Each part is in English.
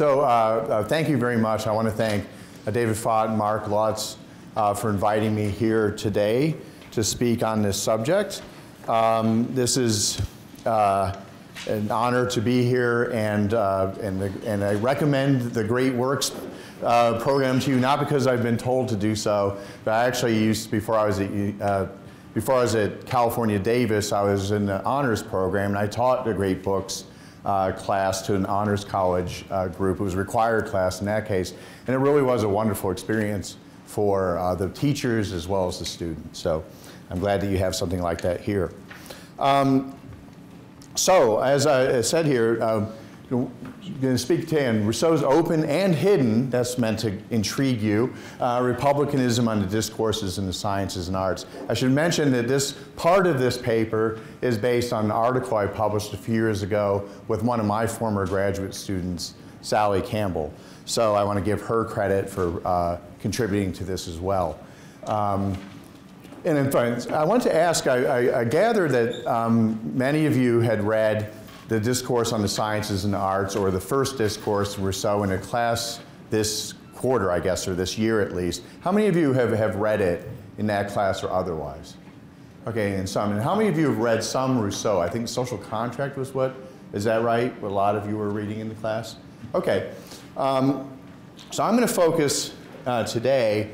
So thank you very much. I want to thank David Fott and Mark Lutz for inviting me here today to speak on this subject. This is an honor to be here, and I recommend the Great Works program to you, not because I've been told to do so, but I actually used, before I was at California Davis, I was in the honors program, and I taught the Great Books class to an honors college group. It was a required class in that case, and it really was a wonderful experience for the teachers as well as the students. So I'm glad that you have something like that here. So as I said here, I'm going to speak to Rousseau's open and hidden, that's meant to intrigue you, republicanism on the discourses in the sciences and arts. I should mention that this part of this paper is based on an article I published a few years ago with one of my former graduate students, Sally Campbell. So I want to give her credit for contributing to this as well. And in fact, I want to ask, I gather that many of you had read the Discourse on the Sciences and the Arts, or the first discourse, Rousseau, in a class this quarter, I guess, or this year at least. How many of you have read it in that class or otherwise? Okay, and some. And how many of you have read some Rousseau? I think Social Contract was what? Is that right? A lot of you were reading in the class? Okay. So I'm going to focus today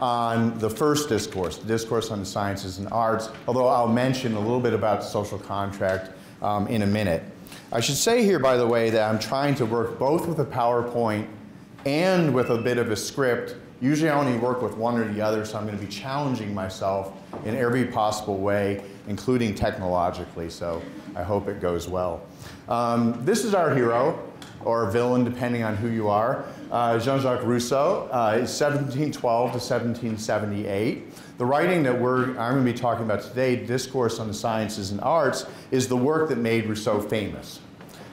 on the first discourse, the Discourse on the Sciences and Arts, although I'll mention a little bit about Social Contract in a minute. I should say here, by the way, that I'm trying to work both with a PowerPoint and with a bit of a script. Usually I only work with one or the other, so I'm going to be challenging myself in every possible way, including technologically, so I hope it goes well. This is our hero, or villain, depending on who you are, Jean-Jacques Rousseau, 1712 to 1778. The writing that I'm going to be talking about today, Discourse on the Sciences and Arts, is the work that made Rousseau famous.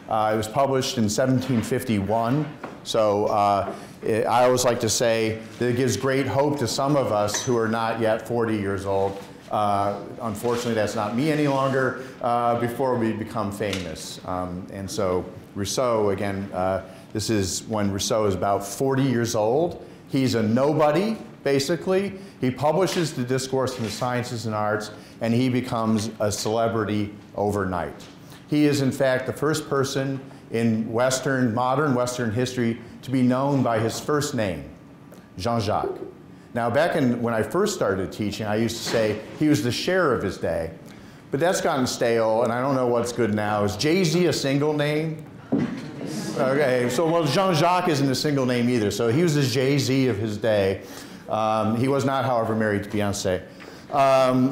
It was published in 1751, so I always like to say that it gives great hope to some of us who are not yet 40 years old. Unfortunately, that's not me any longer, before we become famous. And so Rousseau, again, this is when Rousseau is about 40 years old. He's a nobody, basically. He publishes the Discourse on the Sciences and Arts, and he becomes a celebrity overnight. He is, in fact, the first person in modern Western history to be known by his first name, Jean-Jacques. Now, back when I first started teaching, I used to say he was the Cher of his day. But that's gotten stale, and I don't know what's good now. Is Jay-Z a single name? Okay, so well, Jean-Jacques isn't a single name either. So he was the Jay-Z of his day. He was not, however, married to Beyonce.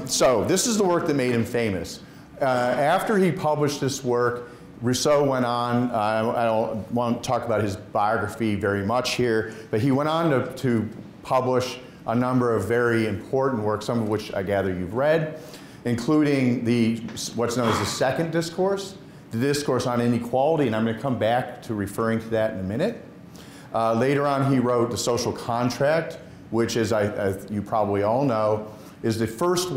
So this is the work that made him famous. After he published this work, Rousseau went on, I don't want to talk about his biography very much here, but he went on to publish a number of very important works, some of which I gather you've read, including what's known as the second discourse, the Discourse on Inequality, and I'm going to come back to referring to that in a minute. Later on, he wrote the Social Contract, which is, as you probably all know, is the first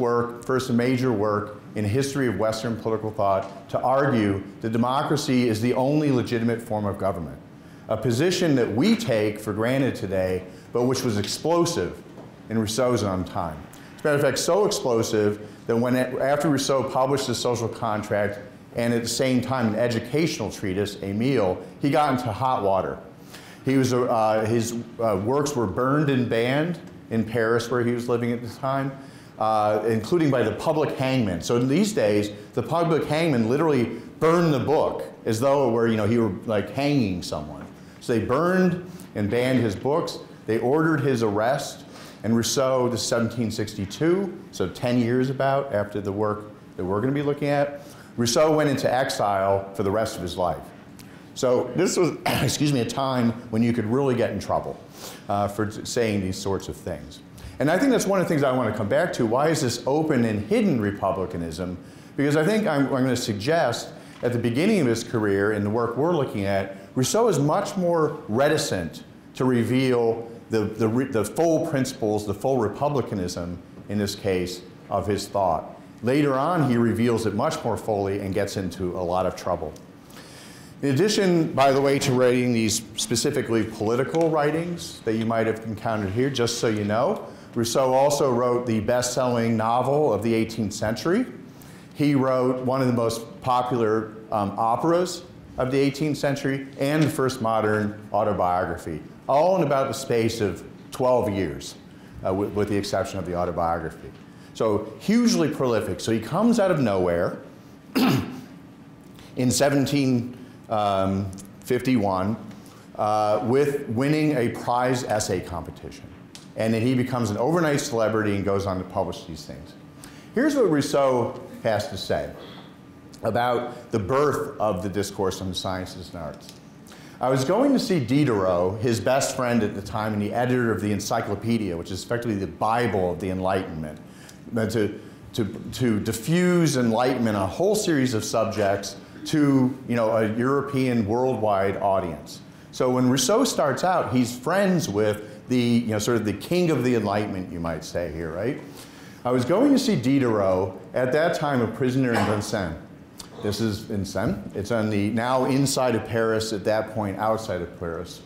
major work in history of Western political thought to argue that democracy is the only legitimate form of government, a position that we take for granted today, but which was explosive in Rousseau's own time. As a matter of fact, so explosive that after Rousseau published the Social Contract and at the same time an educational treatise, Emile, he got into hot water. His works were burned and banned in Paris, where he was living at the time, including by the public hangman. So in these days, the public hangman literally burned the book as though it were, he were like hanging someone. So they burned and banned his books. They ordered his arrest. And Rousseau, this is 1762, so 10 years about after the work that we're going to be looking at, Rousseau went into exile for the rest of his life. So this was, excuse me, a time when you could really get in trouble for saying these sorts of things. And I think that's one of the things I want to come back to. Why is this open and hidden republicanism? Because I think I'm going to suggest at the beginning of his career, in the work we're looking at, Rousseau is much more reticent to reveal the full principles, the full republicanism, in this case, of his thought. Later on, he reveals it much more fully and gets into a lot of trouble. In addition, by the way, to writing these specifically political writings that you might have encountered here, just so you know, Rousseau also wrote the best-selling novel of the 18th century. He wrote one of the most popular operas of the 18th century and the first modern autobiography, all in about the space of 12 years, with the exception of the autobiography. So hugely prolific. So he comes out of nowhere in 1751 with winning a prize essay competition. And then he becomes an overnight celebrity and goes on to publish these things. Here's what Rousseau has to say about the birth of the Discourse on the Sciences and Arts. I was going to see Diderot, his best friend at the time, and the editor of the Encyclopedia, which is effectively the Bible of the Enlightenment, to diffuse Enlightenment, a whole series of subjects, to a European worldwide audience. So when Rousseau starts out, he's friends with the sort of the king of the Enlightenment, you might say here, right? I was going to see Diderot, at that time a prisoner in Vincennes. This is Vincennes. It's on the now inside of Paris, at that point outside of Paris.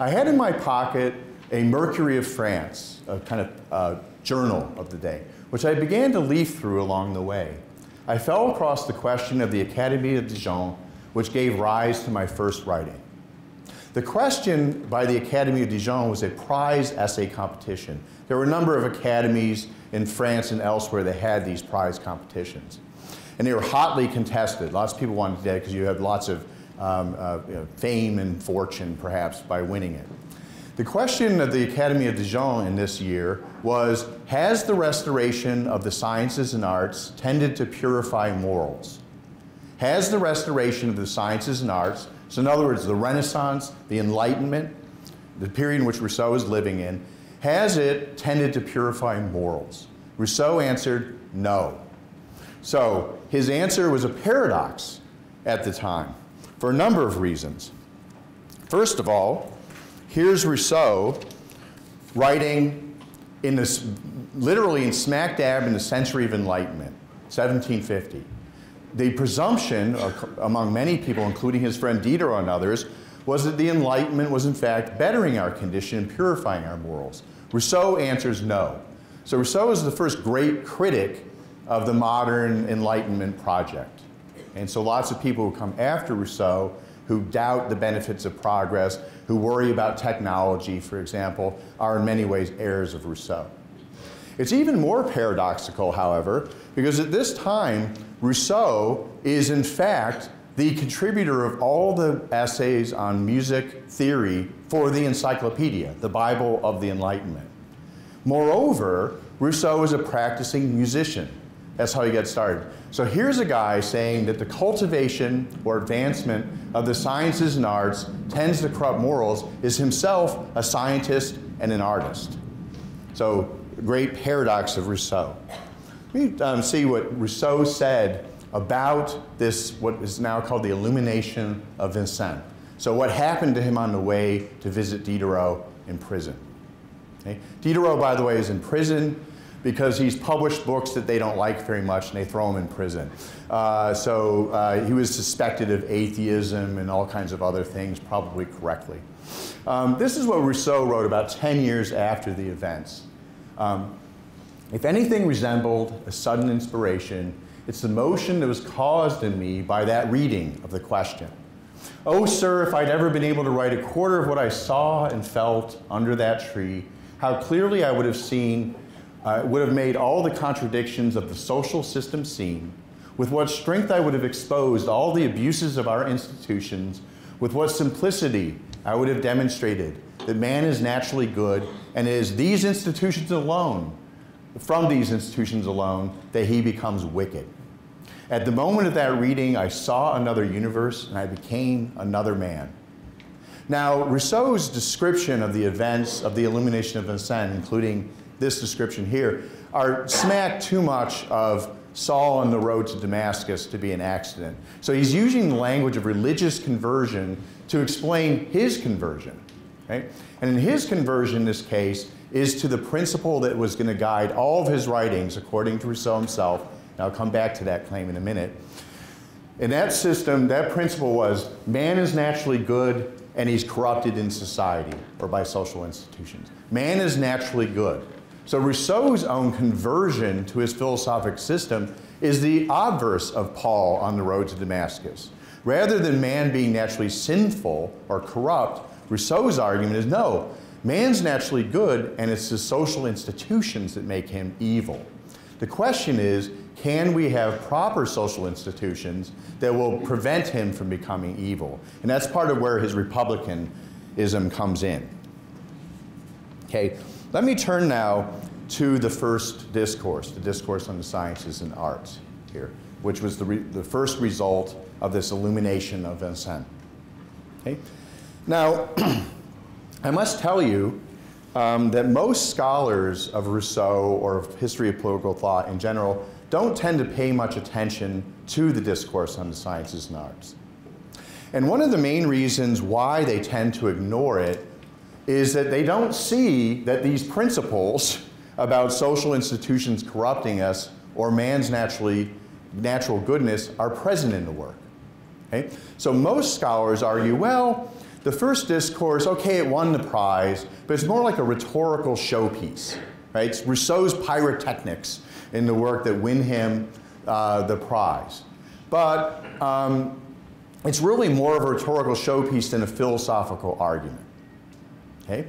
I had in my pocket a Mercury of France, a kind of journal of the day, which I began to leaf through along the way. I fell across the question of the Académie de Dijon, which gave rise to my first writing. The question by the Académie de Dijon was a prize essay competition. There were a number of academies in France and elsewhere that had these prize competitions. And they were hotly contested. Lots of people wanted to do it because you had lots of fame and fortune, perhaps, by winning it. The question of the Académie de Dijon in this year was, has the restoration of the sciences and arts tended to purify morals? Has the restoration of the sciences and arts, so in other words, the Renaissance, the Enlightenment, the period in which Rousseau is living in, has it tended to purify morals? Rousseau answered, no. So his answer was a paradox at the time for a number of reasons. First of all, here's Rousseau writing in this, literally in smack dab in the century of Enlightenment, 1750. The presumption among many people, including his friend Diderot and others, was that the Enlightenment was in fact bettering our condition and purifying our morals. Rousseau answers no. So Rousseau is the first great critic of the modern Enlightenment project. And so lots of people who come after Rousseau who doubt the benefits of progress, who worry about technology, for example, are in many ways heirs of Rousseau. It's even more paradoxical, however, because at this time, Rousseau is in fact the contributor of all the essays on music theory for the Encyclopedia, the Bible of the Enlightenment. Moreover, Rousseau is a practicing musician. That's how he got started. So here's a guy saying that the cultivation or advancement of the sciences and arts tends to corrupt morals, is himself a scientist and an artist. So great paradox of Rousseau. Let me see what Rousseau said about this, what is now called the Illumination of Vincennes. So what happened to him on the way to visit Diderot in prison. Okay? Diderot, by the way, is in prison because he's published books that they don't like very much, and they throw him in prison. He was suspected of atheism and all kinds of other things, probably correctly. This is what Rousseau wrote about 10 years after the events. If anything resembled a sudden inspiration, it's the motion that was caused in me by that reading of the question. Oh, sir, if I'd ever been able to write a quarter of what I saw and felt under that tree, how clearly I would have seen would have made all the contradictions of the social system seen, with what strength I would have exposed all the abuses of our institutions, with what simplicity I would have demonstrated that man is naturally good, and it is these institutions alone, from these institutions alone, that he becomes wicked. At the moment of that reading, I saw another universe, and I became another man. Now, Rousseau's description of the events of the Illumination of Vincennes, including this description here, are smack too much of Saul on the road to Damascus to be an accident. So he's using the language of religious conversion to explain his conversion. Right? And in his conversion, in this case, is to the principle that was going to guide all of his writings, according to Rousseau himself. And I'll come back to that claim in a minute. In that system, that principle was man is naturally good and he's corrupted in society or by social institutions. Man is naturally good. So Rousseau's own conversion to his philosophic system is the obverse of Paul on the road to Damascus. Rather than man being naturally sinful or corrupt, Rousseau's argument is no, man's naturally good and it's the social institutions that make him evil. The question is, can we have proper social institutions that will prevent him from becoming evil? And that's part of where his republicanism comes in. Okay, let me turn now to the first discourse, the Discourse on the Sciences and Arts here, which was the first result of this illumination of Vincennes. Okay? Now, I must tell you that most scholars of Rousseau or of history of political thought in general don't tend to pay much attention to the Discourse on the Sciences and Arts. And one of the main reasons why they tend to ignore it is that they don't see that these principles about social institutions corrupting us or man's natural goodness are present in the work. Okay? So most scholars argue, well, the first discourse, okay, it won the prize, but it's more like a rhetorical showpiece. Right? It's Rousseau's pyrotechnics in the work that win him the prize. But it's really more of a rhetorical showpiece than a philosophical argument. Okay?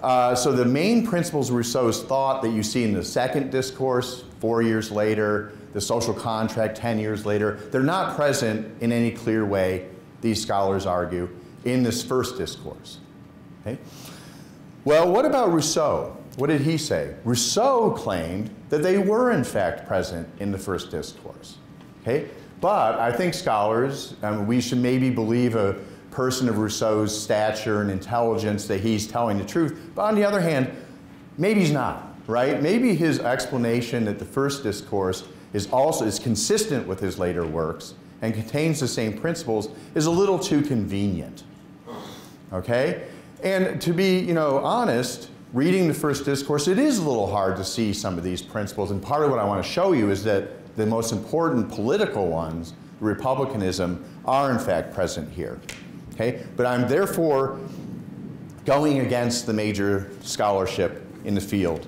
So the main principles of Rousseau's thought that you see in the second discourse 4 years later, the Social Contract 10 years later, they're not present in any clear way, these scholars argue, in this first discourse. Okay? Well, what about Rousseau? What did he say? Rousseau claimed that they were, in fact, present in the first discourse. Okay? But I think scholars, we should maybe believe a person of Rousseau's stature and intelligence that he's telling the truth. But on the other hand, maybe he's not, right? Maybe his explanation at the first discourse is consistent with his later works and contains the same principles is a little too convenient. Okay? And to be, you know, honest, reading the first discourse, it is a little hard to see some of these principles, and part of what I want to show you is that the most important political ones, republicanism, are in fact present here. Okay? But I'm therefore going against the major scholarship in the field,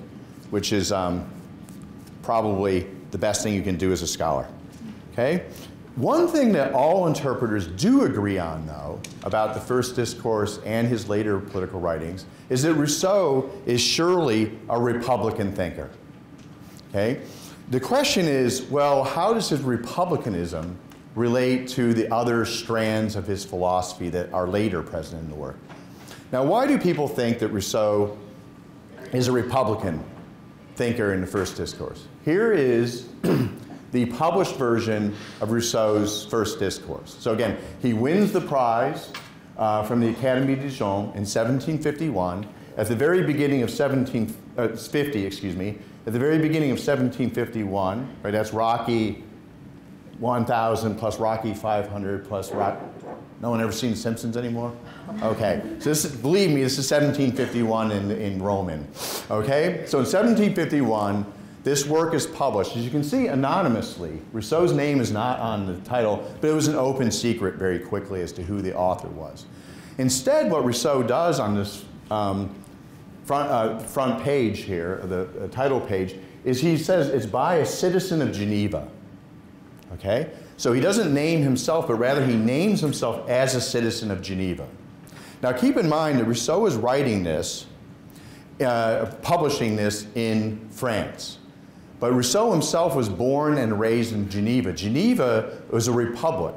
which is probably the best thing you can do as a scholar. Okay? One thing that all interpreters do agree on, though, about the first discourse and his later political writings is that Rousseau is surely a republican thinker. Okay? The question is, well, how does his republicanism relate to the other strands of his philosophy that are later present in the work? Now, why do people think that Rousseau is a republican thinker in the first discourse? Here is the published version of Rousseau's first discourse. So again, he wins the prize from the Académie de Dijon in 1751. At the very beginning of 1751, right, that's Rocky 1000 plus Rocky 500 plus Rocky, no one ever seen The Simpsons anymore? Okay, so this is, believe me, this is 1751 in Roman, okay? So in 1751, this work is published, as you can see, anonymously. Rousseau's name is not on the title, but it was an open secret very quickly as to who the author was. Instead, what Rousseau does on this front page here, the title page, is he says it's by a citizen of Geneva. Okay? So he doesn't name himself, but rather he names himself as a citizen of Geneva. Now keep in mind that Rousseau is writing this, publishing this in France. But Rousseau himself was born and raised in Geneva. Geneva was a republic.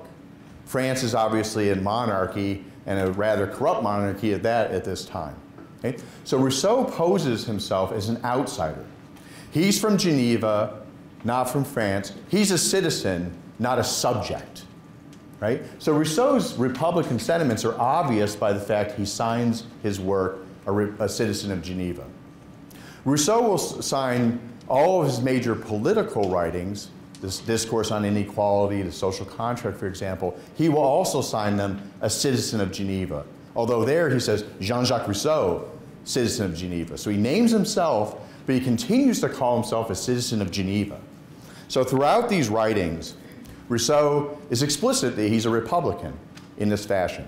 France is obviously a monarchy, and a rather corrupt monarchy at that at this time. Okay? So Rousseau poses himself as an outsider. He's from Geneva, not from France. He's a citizen, not a subject. Right? So Rousseau's republican sentiments are obvious by the fact he signs his work a citizen of Geneva. Rousseau will sign all of his major political writings, this Discourse on Inequality, the Social Contract, for example, he will also sign them a citizen of Geneva. Although there he says, Jean-Jacques Rousseau, citizen of Geneva. So he names himself, but he continues to call himself a citizen of Geneva. So throughout these writings, Rousseau is explicit that he's a Republican in this fashion.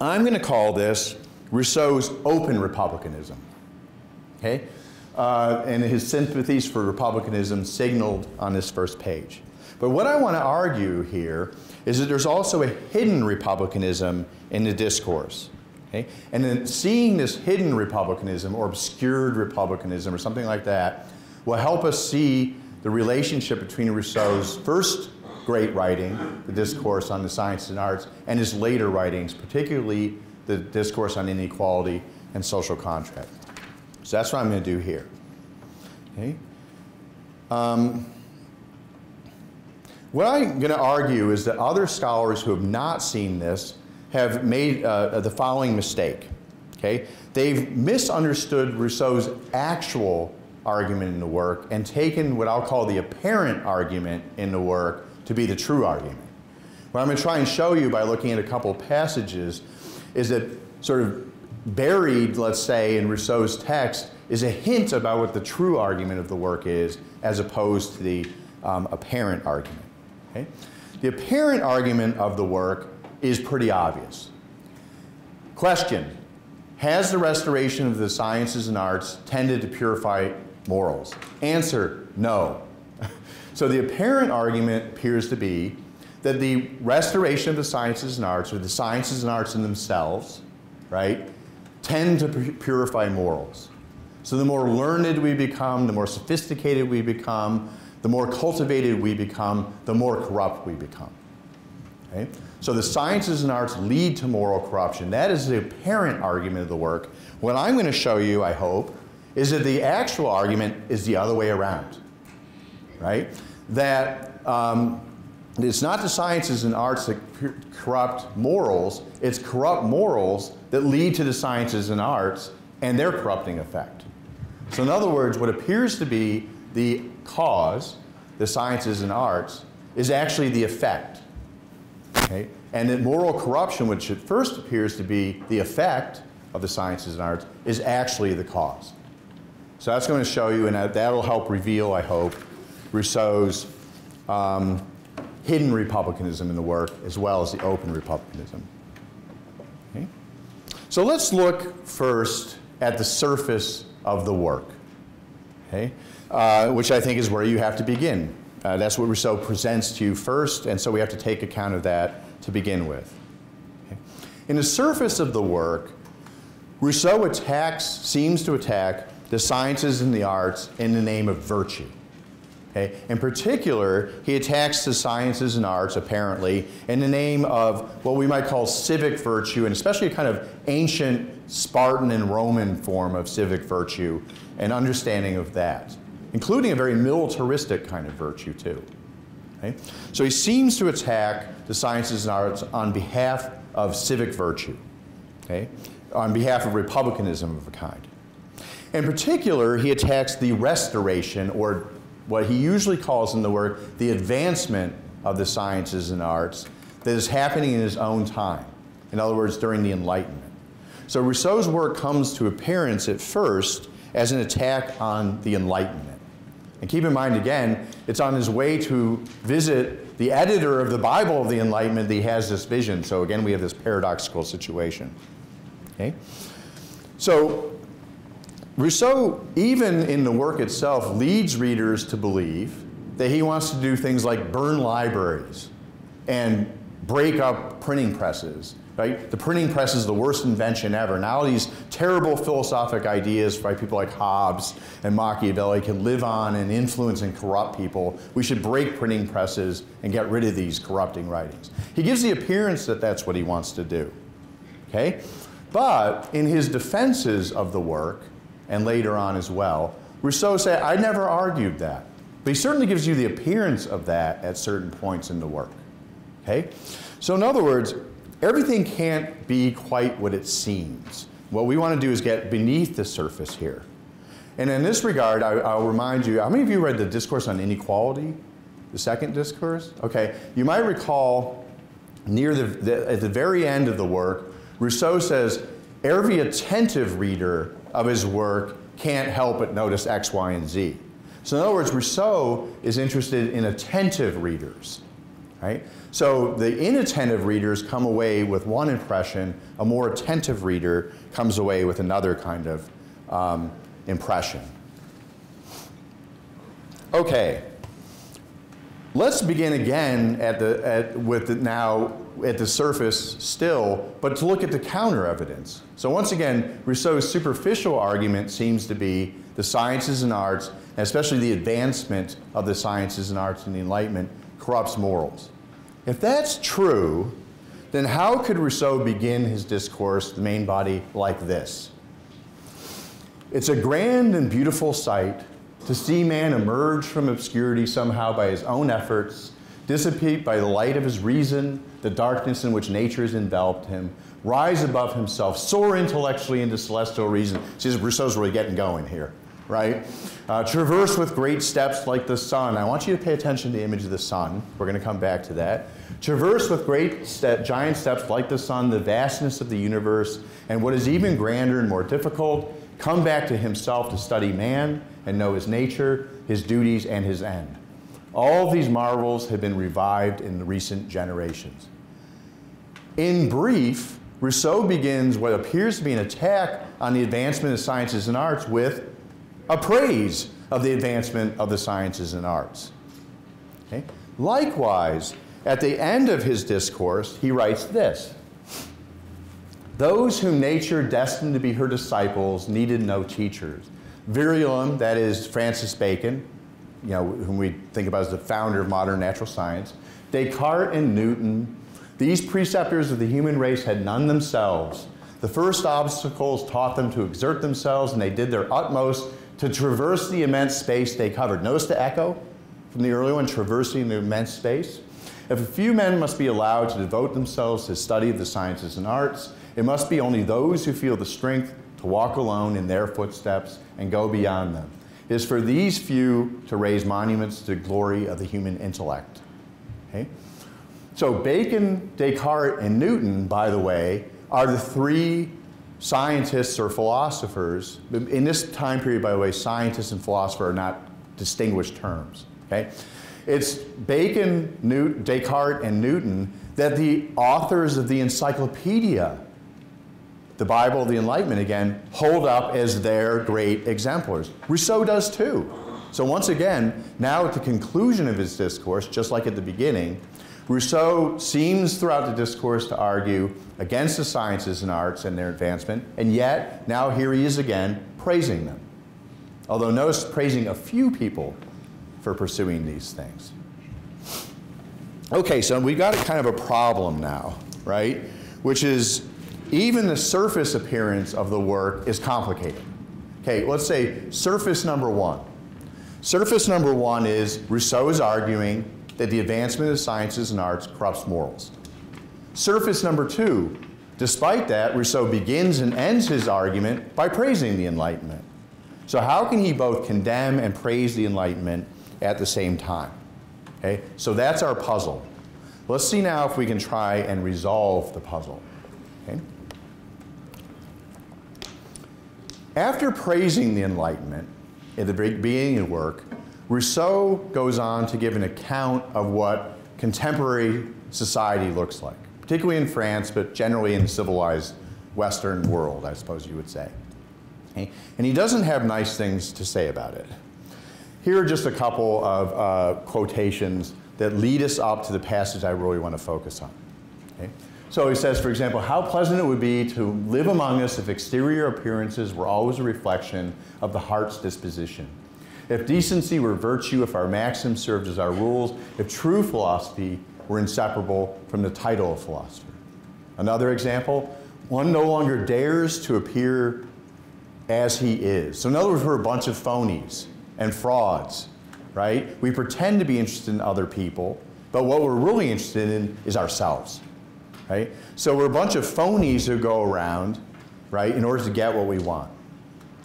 I'm going to call this Rousseau's open republicanism. Okay? And his sympathies for republicanism signaled on this first page. But what I want to argue here is that there's also a hidden republicanism in the discourse. Okay? And then seeing this hidden republicanism or obscured republicanism or something like that will help us see the relationship between Rousseau's first great writing, the Discourse on the Sciences and Arts, and his later writings, particularly the Discourse on Inequality and Social Contract. So that's what I'm going to do here. Okay? What I'm going to argue is that other scholars who have not seen this have made the following mistake. Okay? They've misunderstood Rousseau's actual argument in the work and taken what I'll call the apparent argument in the work to be the true argument. What I'm going to try and show you by looking at a couple of passages is that sort of buried, let's say, in Rousseau's text is a hint about what the true argument of the work is as opposed to the apparent argument. Okay? The apparent argument of the work is pretty obvious. Question: has the restoration of the sciences and arts tended to purify morals? Answer: no. So the apparent argument appears to be that the restoration of the sciences and arts, or the sciences and arts in themselves, right, tend to purify morals. So the more learned we become, the more sophisticated we become, the more cultivated we become, the more corrupt we become. Okay? So the sciences and arts lead to moral corruption. That is the apparent argument of the work. What I'm going to show you, I hope, is that the actual argument is the other way around. Right? That it's not the sciences and arts that corrupt morals, it's corrupt morals that lead to the sciences and arts and their corrupting effect. So in other words, what appears to be the cause, the sciences and arts, is actually the effect. Okay? And that moral corruption, which at first appears to be the effect of the sciences and arts, is actually the cause. So that's going to show you, and that will help reveal, I hope, Rousseau's hidden republicanism in the work as well as the open republicanism. Okay? So let's look first at the surface of the work, okay? Which I think is where you have to begin. That's what Rousseau presents to you first, and so we have to take account of that to begin with. Okay? In the surface of the work, Rousseau seems to attack the sciences and the arts in the name of virtue. Okay. In particular, he attacks the sciences and arts, apparently, in the name of what we might call civic virtue, and especially a kind of ancient Spartan and Roman form of civic virtue and understanding of that, including a very militaristic kind of virtue, too. Okay. So he seems to attack the sciences and arts on behalf of civic virtue, okay, on behalf of republicanism of a kind. In particular, he attacks the restoration, or what he usually calls in the work the advancement of the sciences and arts, that is happening in his own time. In other words, during the Enlightenment. So Rousseau's work comes to appearance at first as an attack on the Enlightenment. And keep in mind, again, it's on his way to visit the editor of the Bible of the Enlightenment that he has this vision. So again, we have this paradoxical situation. Okay? So Rousseau, even in the work itself, leads readers to believe that he wants to do things like burn libraries and break up printing presses. Right? The printing press is the worst invention ever. Now these terrible philosophic ideas by people like Hobbes and Machiavelli can live on and influence and corrupt people. We should break printing presses and get rid of these corrupting writings. He gives the appearance that that's what he wants to do. Okay? But in his defenses of the work, and later on as well, Rousseau said, I never argued that. But he certainly gives you the appearance of that at certain points in the work. Okay? So in other words, everything can't be quite what it seems. What we want to do is get beneath the surface here. And in this regard, I'll remind you, how many of you read the Discourse on Inequality, the second discourse? Okay, you might recall near at the very end of the work, Rousseau says, every attentive reader of his work can't help but notice X, Y, and Z. So in other words, Rousseau is interested in attentive readers, right? So the inattentive readers come away with one impression, a more attentive reader comes away with another kind of impression. Okay, let's begin again at the, now at the surface still, but to look at the counter evidence. So once again, Rousseau's superficial argument seems to be the sciences and arts, and especially the advancement of the sciences and arts in the Enlightenment, corrupts morals. If that's true, then how could Rousseau begin his discourse, the main body, like this? It's a grand and beautiful sight to see man emerge from obscurity somehow by his own efforts, dissipate by the light of his reason the darkness in which nature has enveloped him, rise above himself, soar intellectually into celestial reason. See, Rousseau's really getting going here, right? Traverse with great steps like the sun. I want you to pay attention to the image of the sun. We're going to come back to that. Traverse with great giant steps like the sun, the vastness of the universe, and what is even grander and more difficult, come back to himself to study man and know his nature, his duties, and his end. All these marvels have been revived in the recent generations. In brief, Rousseau begins what appears to be an attack on the advancement of sciences and arts with a praise of the advancement of the sciences and arts. Okay? Likewise, at the end of his discourse, he writes this: "Those whom nature destined to be her disciples needed no teachers. Virulum," that is Francis Bacon, you know, whom we think about as the founder of modern natural science, Descartes and Newton, these preceptors of the human race had none themselves. The first obstacles taught them to exert themselves, and they did their utmost to traverse the immense space they covered. Notice the echo from the earlier one, traversing the immense space. If a few men must be allowed to devote themselves to study of the sciences and arts, it must be only those who feel the strength to walk alone in their footsteps and go beyond them. It is for these few to raise monuments to the glory of the human intellect. Okay? So Bacon, Descartes, and Newton, by the way, are the three scientists or philosophers. In this time period, by the way, scientist and philosopher are not distinguished terms. Okay? It's Bacon, Descartes, and Newton that the authors of the Encyclopedia, the Bible of the Enlightenment again, hold up as their great exemplars. Rousseau does too. So once again, now at the conclusion of his discourse, just like at the beginning, Rousseau seems throughout the discourse to argue against the sciences and arts and their advancement, and yet now here he is again praising them. Although notice praising a few people for pursuing these things. Okay, so we've got kind of a problem now, right? Which is, even the surface appearance of the work is complicated. Okay, let's say surface number one. Surface number one is Rousseau is arguing that the advancement of sciences and arts corrupts morals. Surface number two, despite that, Rousseau begins and ends his argument by praising the Enlightenment. So how can he both condemn and praise the Enlightenment at the same time? Okay, so that's our puzzle. Let's see now if we can try and resolve the puzzle. Okay? After praising the Enlightenment at the beginning of the work, Rousseau goes on to give an account of what contemporary society looks like, particularly in France, but generally in the civilized Western world, I suppose you would say. Okay? And he doesn't have nice things to say about it. Here are just a couple of quotations that lead us up to the passage I really want to focus on. Okay? So he says, for example, "How pleasant it would be to live among us if exterior appearances were always a reflection of the heart's disposition. If decency were virtue, if our maxims served as our rules, if true philosophy were inseparable from the title of philosopher." Another example, "One no longer dares to appear as he is." So in other words, we're a bunch of phonies and frauds, right? We pretend to be interested in other people, but what we're really interested in is ourselves. Right? So we're a bunch of phonies who go around, right, in order to get what we want.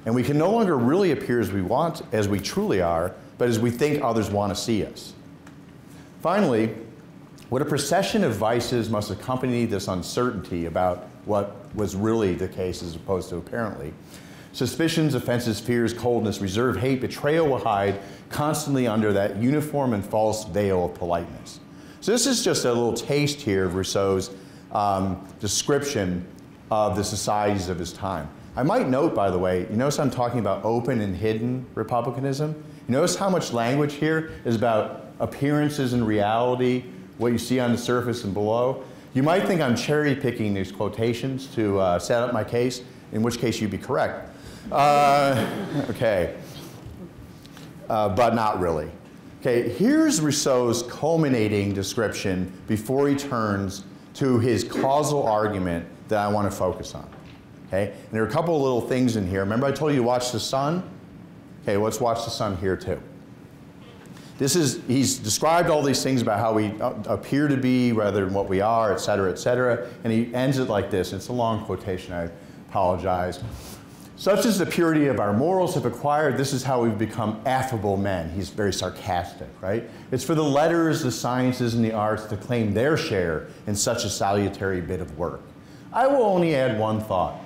And we can no longer really appear as we want, as we truly are, but as we think others want to see us. Finally, "What a procession of vices must accompany this uncertainty about what was really the case as opposed to apparently. Suspicions, offenses, fears, coldness, reserve, hate, betrayal will hide constantly under that uniform and false veil of politeness. So this is just a little taste here of Rousseau's description of the societies of his time. I might note, by the way, you notice I'm talking about open and hidden republicanism? You notice how much language here is about appearances and reality, what you see on the surface and below. You might think I'm cherry-picking these quotations to set up my case, in which case you'd be correct. But not really. Okay, here's Rousseau's culminating description before he turns to his causal argument that I want to focus on. Okay? And there are a couple of little things in here. Remember I told you to watch the sun? Okay, let's watch the sun here too. This is, he's described all these things about how we appear to be rather than what we are, et cetera, and he ends it like this. It's a long quotation, I apologize. Such is the purity of our morals have acquired, this is how we've become affable men. He's very sarcastic, right? It's for the letters, the sciences, and the arts to claim their share in such a salutary bit of work. I will only add one thought,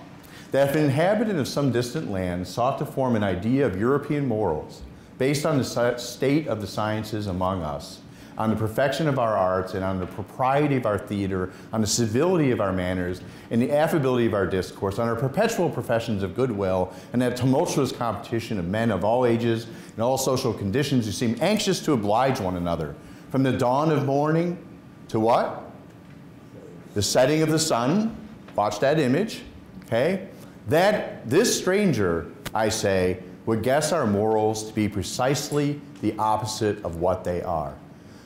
that if an inhabitant of some distant land sought to form an idea of European morals based on the state of the sciences among us, on the perfection of our arts, and on the propriety of our theater, on the civility of our manners, and the affability of our discourse, on our perpetual professions of goodwill, and that tumultuous competition of men of all ages and all social conditions who seem anxious to oblige one another, from the dawn of morning to what? The setting of the sun, watch that image, okay? That this stranger, I say, would guess our morals to be precisely the opposite of what they are.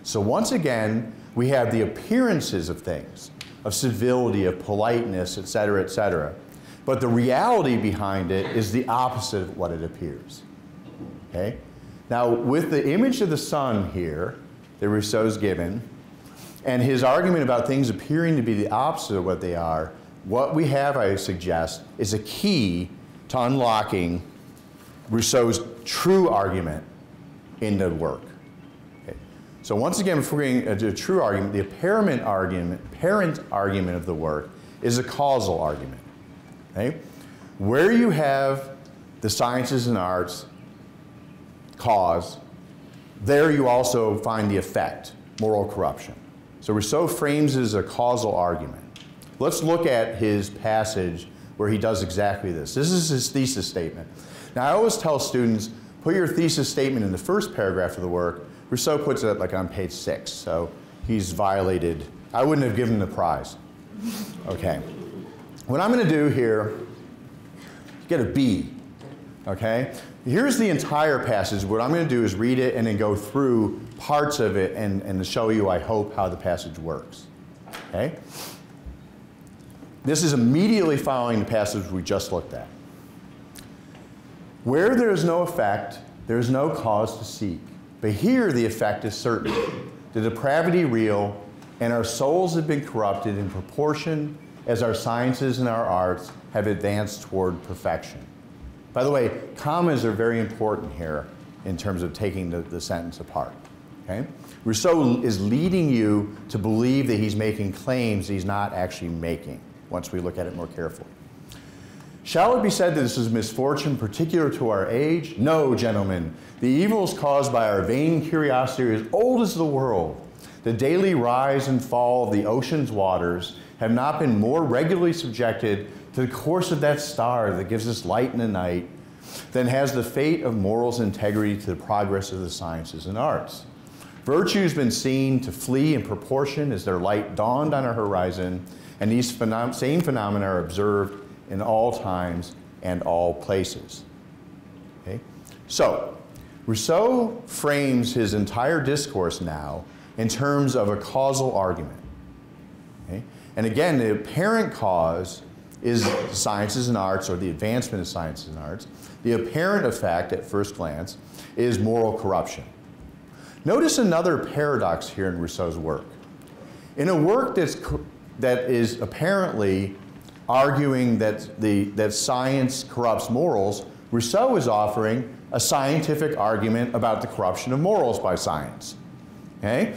So once again, we have the appearances of things, of civility, of politeness, et cetera, but the reality behind it is the opposite of what it appears, okay? Now, with the image of the sun here that Rousseau's given, and his argument about things appearing to be the opposite of what they are, what we have, I suggest, is a key to unlocking Rousseau's true argument in the work. So once again, before getting to a true argument, the parent argument of the work is a causal argument, okay? Where you have the sciences and arts cause, there you also find the effect, moral corruption. So Rousseau frames it as a causal argument. Let's look at his passage where he does exactly this. This is his thesis statement. Now I always tell students, put your thesis statement in the first paragraph of the work. Rousseau puts it like on page 6, so he's violated. I wouldn't have given him the prize. Okay. What I'm going to do here, get a B, okay? Here's the entire passage. What I'm going to do is read it and then go through parts of it and show you, I hope, how the passage works, okay? This is immediately following the passage we just looked at. Where there is no effect, there is no cause to seek. But here the effect is certain, the depravity real, and our souls have been corrupted in proportion as our sciences and our arts have advanced toward perfection. By the way, commas are very important here in terms of taking the sentence apart. Okay? Rousseau is leading you to believe that he's making claims he's not actually making, once we look at it more carefully. Shall it be said that this is misfortune particular to our age? No, gentlemen. The evils caused by our vain curiosity are as old as the world. The daily rise and fall of the ocean's waters have not been more regularly subjected to the course of that star that gives us light in the night than has the fate of morals and integrity to the progress of the sciences and arts. Virtue has been seen to flee in proportion as their light dawned on our horizon, and these same phenomena are observed in all times and all places. Okay? So, Rousseau frames his entire discourse now in terms of a causal argument. Okay? And again, the apparent cause is sciences and arts, or the advancement of sciences and arts. The apparent effect, at first glance, is moral corruption. Notice another paradox here in Rousseau's work. In a work that is apparently arguing that science corrupts morals, Rousseau is offering a scientific argument about the corruption of morals by science. Okay?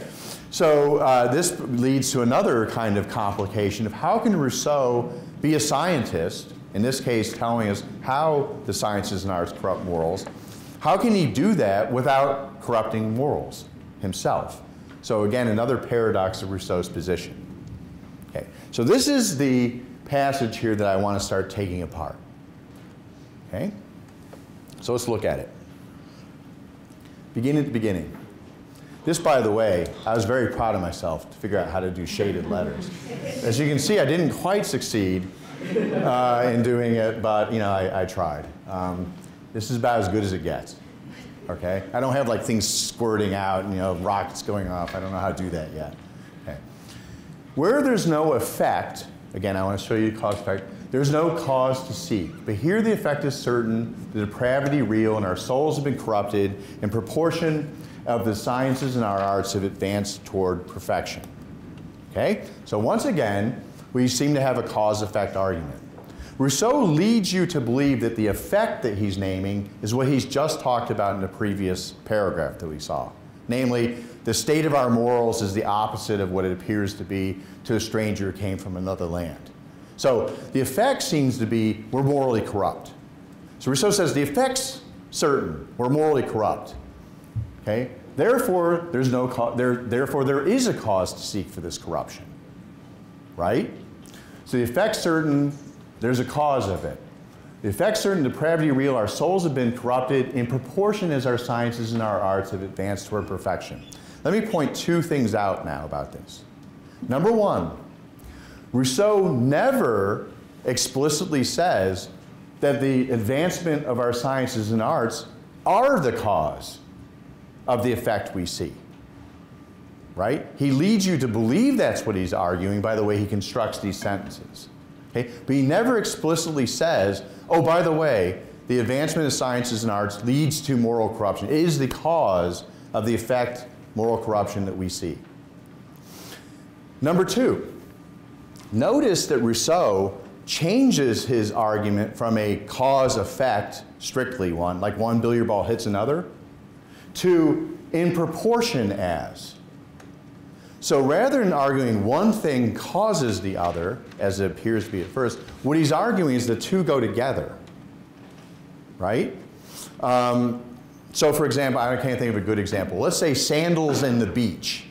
So this leads to another kind of complication of how can Rousseau be a scientist in this case telling us how the sciences and arts corrupt morals, how can he do that without corrupting morals himself? So again, another paradox of Rousseau's position. Okay, so this is the passage here that I want to start taking apart. Okay, so let's look at it. Beginning at the beginning. This, by the way, I was very proud of myself to figure out how to do shaded letters. As you can see, I didn't quite succeed in doing it, but you know, I tried. This is about as good as it gets. Okay, I don't have like things squirting out and you know rockets going off. I don't know how to do that yet. Okay, where there's no effect, again, I want to show you cause effect. There's no cause to seek, but here the effect is certain, the depravity real, and our souls have been corrupted in proportion of the sciences and our arts have advanced toward perfection. Okay? So once again, we seem to have a cause-effect argument. Rousseau leads you to believe that the effect that he's naming is what he's just talked about in the previous paragraph that we saw. Namely, the state of our morals is the opposite of what it appears to be to a stranger who came from another land. So the effect seems to be we're morally corrupt. So Rousseau says the effect's certain, we're morally corrupt. Okay? Therefore, there is a cause to seek for this corruption. Right? So the effect's certain, there's a cause of it. The effect's certain, depravity real, our souls have been corrupted in proportion as our sciences and our arts have advanced toward perfection. Let me point two things out now about this. Number one, Rousseau never explicitly says that the advancement of our sciences and arts are the cause of the effect we see, right? He leads you to believe that's what he's arguing by the way he constructs these sentences, okay? But he never explicitly says, oh, by the way, the advancement of sciences and arts leads to moral corruption. It is the cause of the effect moral corruption that we see. Number two, notice that Rousseau changes his argument from a cause-effect, strictly one, like one billiard ball hits another, to in proportion as. So rather than arguing one thing causes the other, as it appears to be at first, what he's arguing is the two go together, right? So for example, I can't think of a good example. Let's say sandals and the beach.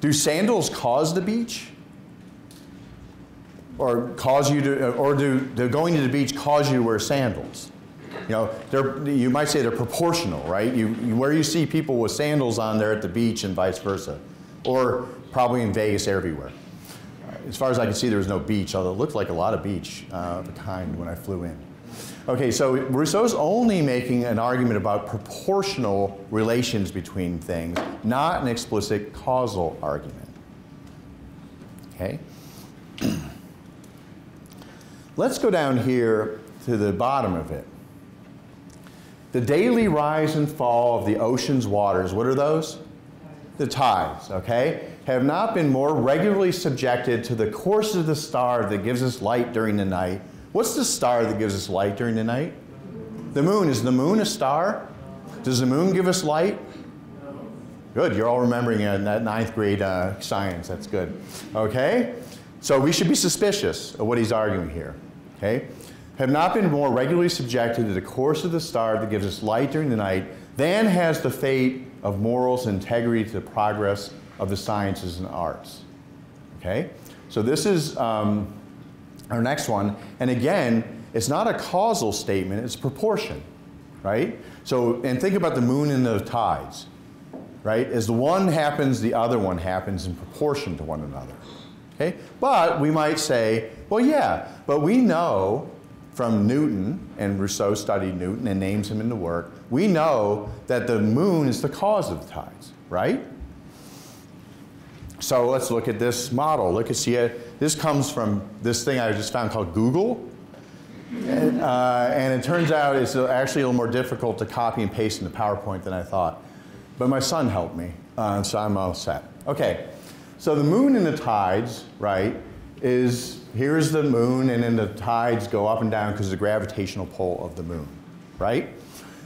Do sandals cause the beach? Or cause you to, or do going to the beach cause you to wear sandals? You know, you might say they're proportional, right? Where you see people with sandals on, they're at the beach and vice versa. Or probably in Vegas, everywhere. As far as I can see, there was no beach, although it looked like a lot of beach of the kind when I flew in. Okay, so Rousseau's only making an argument about proportional relations between things, not an explicit causal argument. Okay? Let's go down here to the bottom of it. The daily rise and fall of the ocean's waters, what are those? The tides, okay? Have not been more regularly subjected to the course of the star that gives us light during the night. What's the star that gives us light during the night? The moon. Is the moon a star? Does the moon give us light? Good, you're all remembering in that ninth grade science, that's good, okay? So we should be suspicious of what he's arguing here. Okay? Have not been more regularly subjected to the course of the star that gives us light during the night than has the fate of morals and integrity to the progress of the sciences and arts. Okay? So this is our next one. And again, it's not a causal statement, it's proportion. Right? So, and think about the moon and the tides. Right? As the one happens, the other one happens in proportion to one another. Okay? But we might say, well, yeah, but we know from Newton, and Rousseau studied Newton and names him in the work, we know that the moon is the cause of the tides, right? So let's look at this model. Look at, see, this comes from this thing I just found called Google. And it turns out it's actually a little more difficult to copy and paste into PowerPoint than I thought. But my son helped me, so I'm all set. Okay, so the moon and the tides, right, is here's the moon, and then the tides go up and down because of the gravitational pull of the moon, right?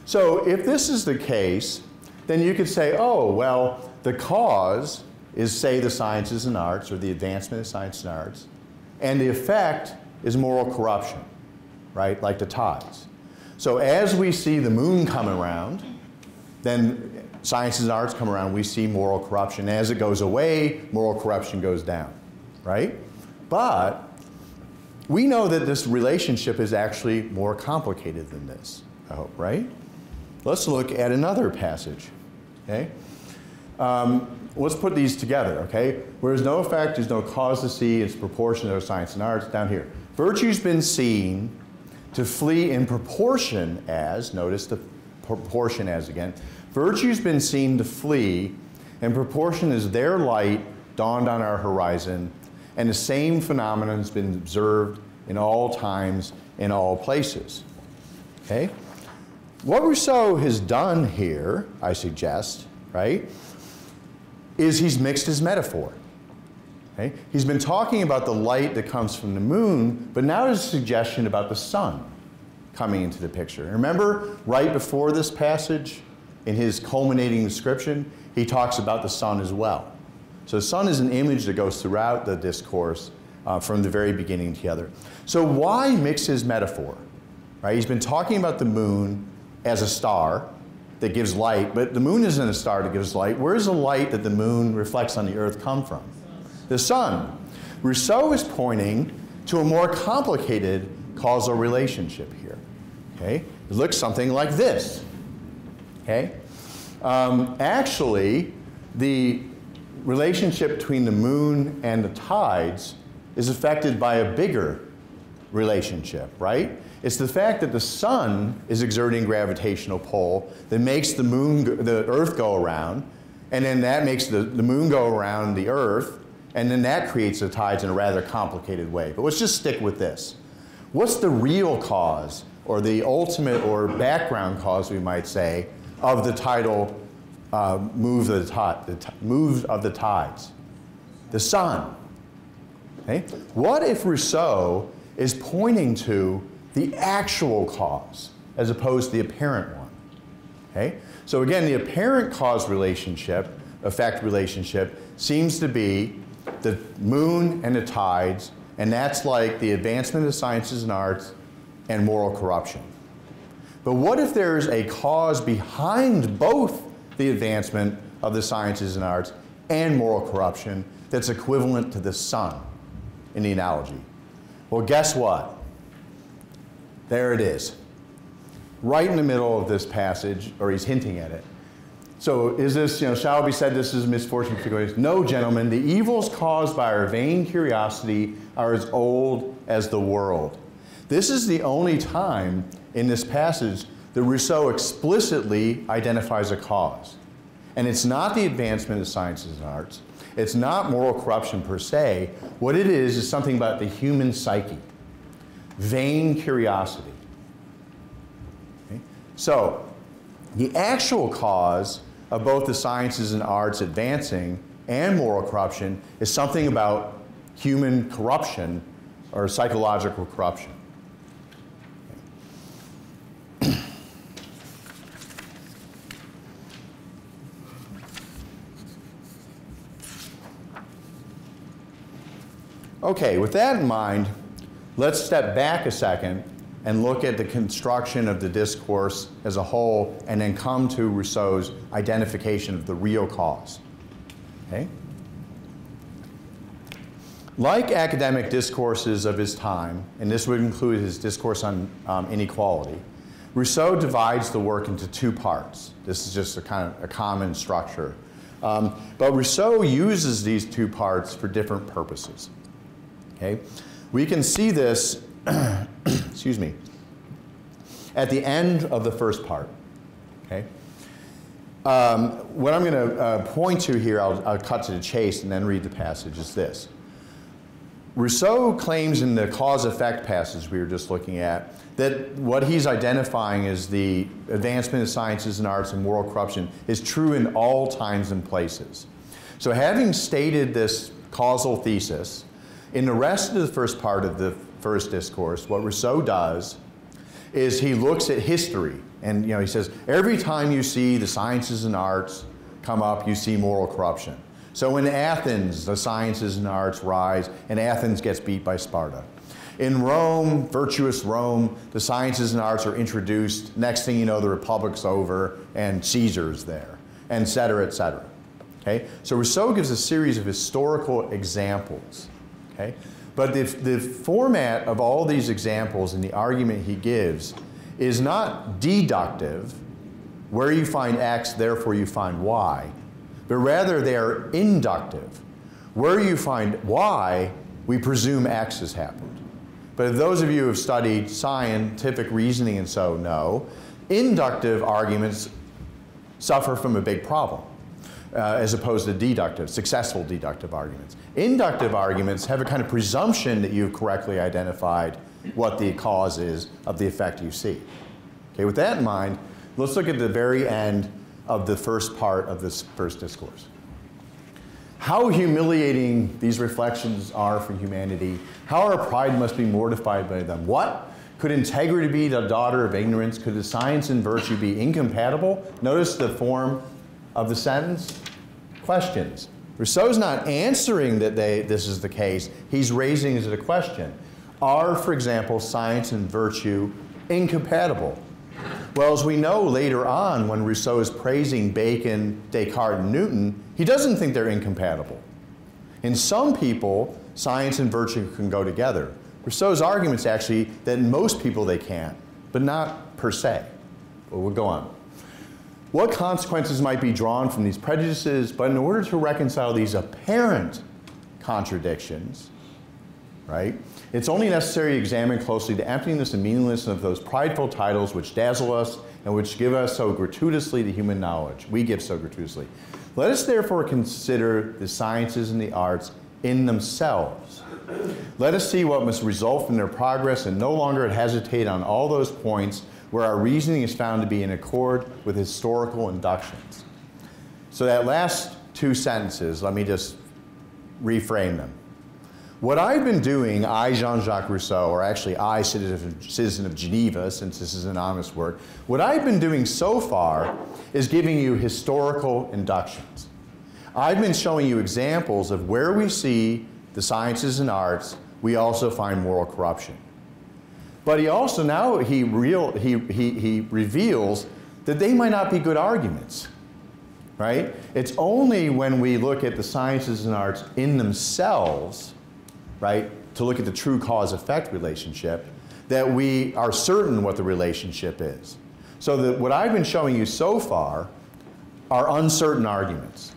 So if this is the case, then you could say, oh, well, the cause is, say, the sciences and arts, or the advancement of science and arts, and the effect is moral corruption, right? Like the tides. So as we see the moon come around, then sciences and arts come around, we see moral corruption. As it goes away, moral corruption goes down, right? But we know that this relationship is actually more complicated than this, I hope, right? Let's look at another passage, okay? Let's put these together, okay? Where there's no effect, there's no cause to see, it's proportion of science and arts, down here. Virtue's been seen to flee in proportion as, notice the proportion as again, virtue's been seen to flee, and proportion as their light dawned on our horizon, and the same phenomenon's been observed in all times, in all places, okay? What Rousseau has done here, I suggest, right, is he's mixed his metaphor. Okay? He's been talking about the light that comes from the moon, but now there's a suggestion about the sun coming into the picture. Remember, right before this passage, in his culminating description, he talks about the sun as well. So the sun is an image that goes throughout the discourse from the very beginning to the other. So why mix his metaphor? Right? He's been talking about the moon as a star that gives light, but the moon isn't a star that gives light. Where does the light that the moon reflects on the earth come from? The sun. Rousseau is pointing to a more complicated causal relationship here, okay? It looks something like this, okay? Actually, the relationship between the moon and the tides is affected by a bigger relationship, right? It's the fact that the sun is exerting gravitational pull that makes the moon, the earth go around, and then that makes the moon go around the earth, and then that creates the tides in a rather complicated way. But let's just stick with this. What's the real cause, or the ultimate or background cause, we might say, of the tidal move of the tides? The sun. Okay? What if Rousseau is pointing to the actual cause as opposed to the apparent one, okay? So again, the apparent cause relationship, effect relationship, seems to be the moon and the tides, and that's like the advancement of sciences and arts and moral corruption. But what if there's a cause behind both the advancement of the sciences and arts and moral corruption that's equivalent to the sun in the analogy? Well, guess what? There it is, right in the middle of this passage, or he's hinting at it. So is this, you know, shall it be said this is misfortune? No, gentlemen, the evils caused by our vain curiosity are as old as the world. This is the only time in this passage that Rousseau explicitly identifies a cause. And it's not the advancement of sciences and arts. It's not moral corruption per se. What it is something about the human psyche. Vain curiosity. Okay? So, the actual cause of both the sciences and arts advancing and moral corruption is something about human corruption or psychological corruption. Okay. Okay, with that in mind, let's step back a second and look at the construction of the discourse as a whole and then come to Rousseau's identification of the real cause, okay? Like academic discourses of his time, and this would include his discourse on inequality, Rousseau divides the work into two parts. This is just a kind of a common structure. But Rousseau uses these two parts for different purposes, okay? We can see this, excuse me, at the end of the first part, okay? What I'm gonna point to here, I'll cut to the chase and then read the passage, is this. Rousseau claims in the cause-effect passage we were just looking at that what he's identifying is the advancement of sciences and arts and moral corruption is true in all times and places. So having stated this causal thesis, in the rest of the first part of the first discourse, what Rousseau does is he looks at history, and you know, he says, every time you see the sciences and arts come up, you see moral corruption. So in Athens, the sciences and arts rise, and Athens gets beat by Sparta. In Rome, virtuous Rome, the sciences and arts are introduced. Next thing you know, the Republic's over and Caesar's there, et cetera, et cetera. Okay? So Rousseau gives a series of historical examples. Okay? But the format of all these examples and the argument he gives is not deductive, where you find X, therefore you find Y, but rather they are inductive. Where you find Y, we presume X has happened. But if those of you who have studied scientific reasoning and so know, inductive arguments suffer from a big problem as opposed to deductive, successful deductive arguments. Inductive arguments have a kind of presumption that you've correctly identified what the cause is of the effect you see. Okay, with that in mind, let's look at the very end of the first part of this first discourse. How humiliating these reflections are for humanity, how our pride must be mortified by them. What? Could integrity be the daughter of ignorance? Could the science and virtue be incompatible? Notice the form of the sentence. Questions. Rousseau's not answering that this is the case. He's raising it as a question. Are, for example, science and virtue incompatible? Well, as we know later on, when Rousseau is praising Bacon, Descartes, and Newton, he doesn't think they're incompatible. In some people, science and virtue can go together. Rousseau's argument's actually that in most people they can't, but not per se. But we'll go on. What consequences might be drawn from these prejudices? But in order to reconcile these apparent contradictions, right? It's only necessary to examine closely the emptiness and meaninglessness of those prideful titles which dazzle us and which give us so gratuitously to human knowledge. We give so gratuitously. Let us therefore consider the sciences and the arts in themselves. Let us see what must result from their progress and no longer hesitate on all those points where our reasoning is found to be in accord with historical inductions. So that last two sentences, let me just reframe them. What I've been doing, I, Jean-Jacques Rousseau, or actually I, citizen of Geneva, since this is an honest work, what I've been doing so far is giving you historical inductions. I've been showing you examples of where we see the sciences and arts, we also find moral corruption. But he also now, he reveals that they might not be good arguments, right? It's only when we look at the sciences and arts in themselves, right, to look at the true cause-effect relationship, that we are certain what the relationship is. So that what I've been showing you so far are uncertain arguments.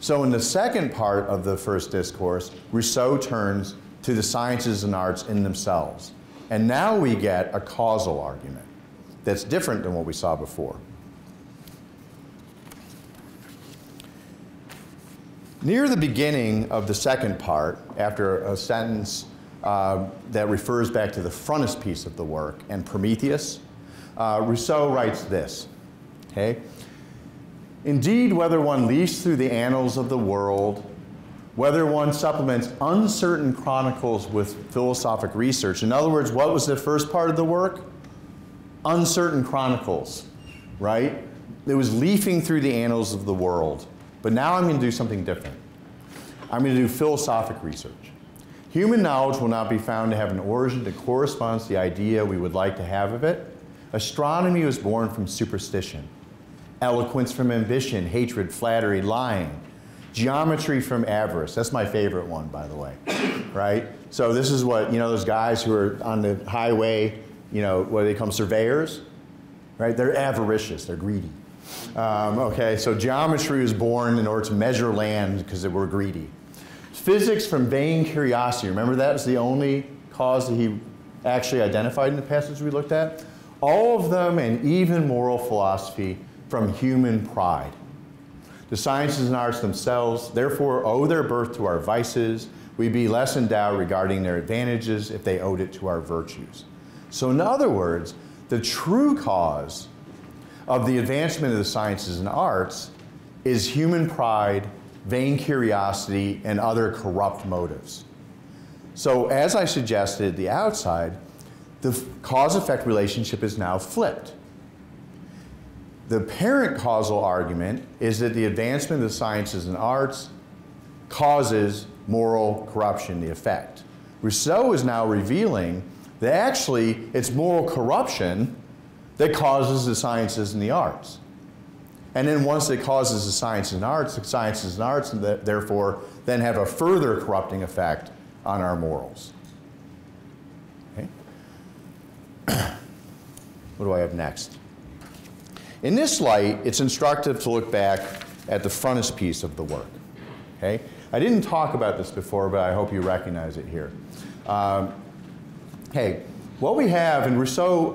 So in the second part of the first discourse, Rousseau turns to the sciences and arts in themselves. And now we get a causal argument that's different than what we saw before. Near the beginning of the second part, after a sentence that refers back to the frontispiece of the work and Prometheus, Rousseau writes this, okay? Indeed, whether one leaves through the annals of the world, whether one supplements uncertain chronicles with philosophic research. In other words, what was the first part of the work? Uncertain chronicles, right? It was leafing through the annals of the world. But now I'm going to do something different. I'm going to do philosophic research. Human knowledge will not be found to have an origin that corresponds to the idea we would like to have of it. Astronomy was born from superstition, eloquence from ambition, hatred, flattery, lying, geometry from avarice. That's my favorite one, by the way, right? So this is what, you know, those guys who are on the highway, you know, what do they call surveyors, right? They're avaricious, they're greedy. Okay, so geometry was born in order to measure land because they were greedy. Physics from vain curiosity. Remember that was the only cause that he actually identified in the passage we looked at? All of them and even moral philosophy from human pride. The sciences and arts themselves, therefore, owe their birth to our vices. We'd be less endowed regarding their advantages if they owed it to our virtues. So in other words, the true cause of the advancement of the sciences and arts is human pride, vain curiosity, and other corrupt motives. So as I suggested at the outside, the cause-effect relationship is now flipped. The parent causal argument is that the advancement of the sciences and arts causes moral corruption, the effect. Rousseau is now revealing that actually it's moral corruption that causes the sciences and the arts. And then once it causes the sciences and arts therefore then have a further corrupting effect on our morals. Okay. What do I have next? In this light, it's instructive to look back at the frontispiece of the work. Okay? I didn't talk about this before, but I hope you recognize it here. Hey, what we have, and Rousseau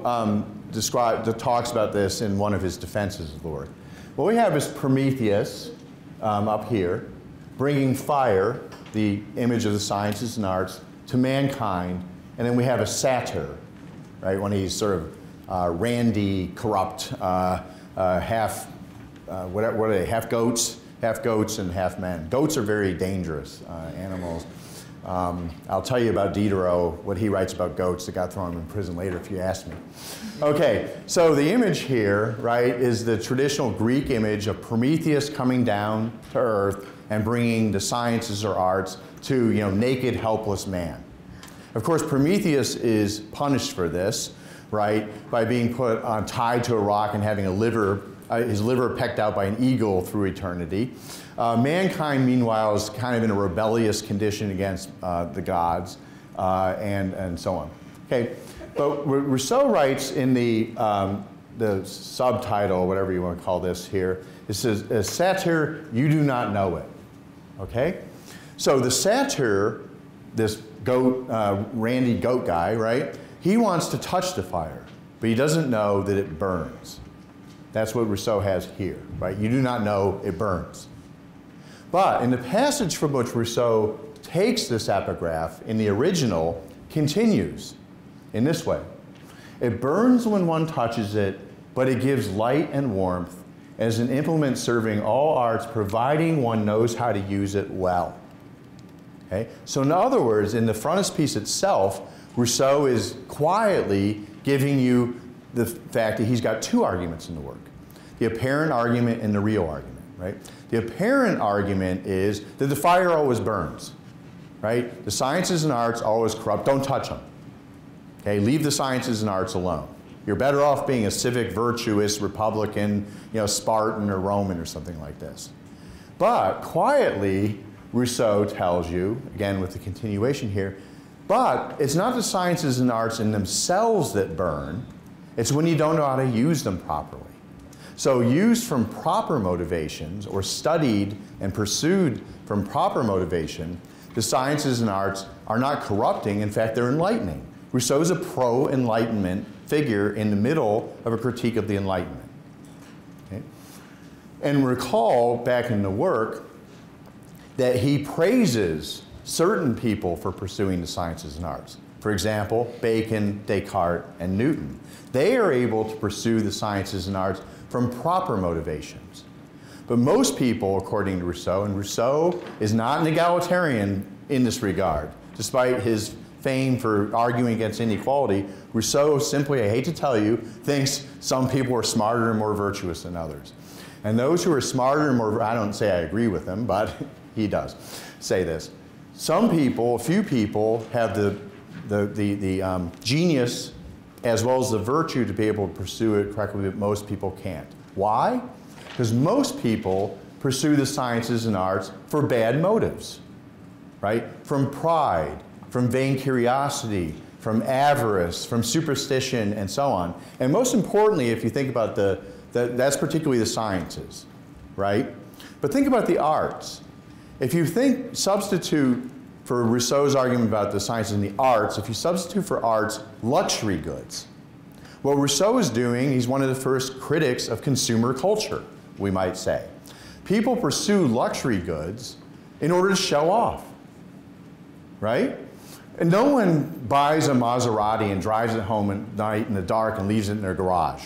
talks about this in one of his defenses of the work. What we have is Prometheus up here, bringing fire, the image of the sciences and arts, to mankind, and then we have a satyr, right? When he's sort of randy, corrupt, what are they? Half goats and half men. Goats are very dangerous animals. I'll tell you about Diderot, what he writes about goats that got thrown in prison later if you ask me. Okay, so the image here, right, is the traditional Greek image of Prometheus coming down to earth and bringing the sciences or arts to, you know, naked, helpless man. Of course, Prometheus is punished for this, right, by being put on, tied to a rock and having a liver, his liver pecked out by an eagle through eternity. Mankind, meanwhile, is kind of in a rebellious condition against the gods and so on. Okay, but Rousseau writes in the subtitle, whatever you want to call this here, it says, a satyr, you do not know it. Okay, so the satyr, this goat, randy goat guy, right? He wants to touch the fire, but he doesn't know that it burns. That's what Rousseau has here, right? You do not know it burns. But in the passage from which Rousseau takes this epigraph in the original continues in this way. It burns when one touches it, but it gives light and warmth as an implement serving all arts, providing one knows how to use it well. Okay? So in other words, in the frontispiece itself, Rousseau is quietly giving you the fact that he's got two arguments in the work, the apparent argument and the real argument, right? The apparent argument is that the fire always burns, right? The sciences and arts always corrupt, don't touch them, okay? Leave the sciences and arts alone. You're better off being a civic, virtuous, Republican, you know, Spartan or Roman or something like this. But quietly, Rousseau tells you, again with the continuation here, but it's not the sciences and arts in themselves that burn, it's when you don't know how to use them properly. So used from proper motivations, or studied and pursued from proper motivation, the sciences and arts are not corrupting, in fact they're enlightening. Rousseau is a pro-Enlightenment figure in the middle of a critique of the Enlightenment. Okay? And recall back in the work that he praises certain people for pursuing the sciences and arts. For example, Bacon, Descartes, and Newton. They are able to pursue the sciences and arts from proper motivations. But most people, according to Rousseau, and Rousseau is not an egalitarian in this regard. Despite his fame for arguing against inequality, Rousseau simply, I hate to tell you, thinks some people are smarter and more virtuous than others. And those who are smarter and more, I don't say I agree with him, but he does say this. Some people, a few people, have the genius as well as the virtue to be able to pursue it correctly, but most people can't. Why? Because most people pursue the sciences and arts for bad motives, right? From pride, from vain curiosity, from avarice, from superstition, and so on. And most importantly, if you think about that's particularly the sciences, right? But think about the arts. If you think, substitute for Rousseau's argument about the sciences and the arts, if you substitute for arts, luxury goods. What Rousseau is doing, he's one of the first critics of consumer culture, we might say. People pursue luxury goods in order to show off, right? And no one buys a Maserati and drives it home at night in the dark and leaves it in their garage.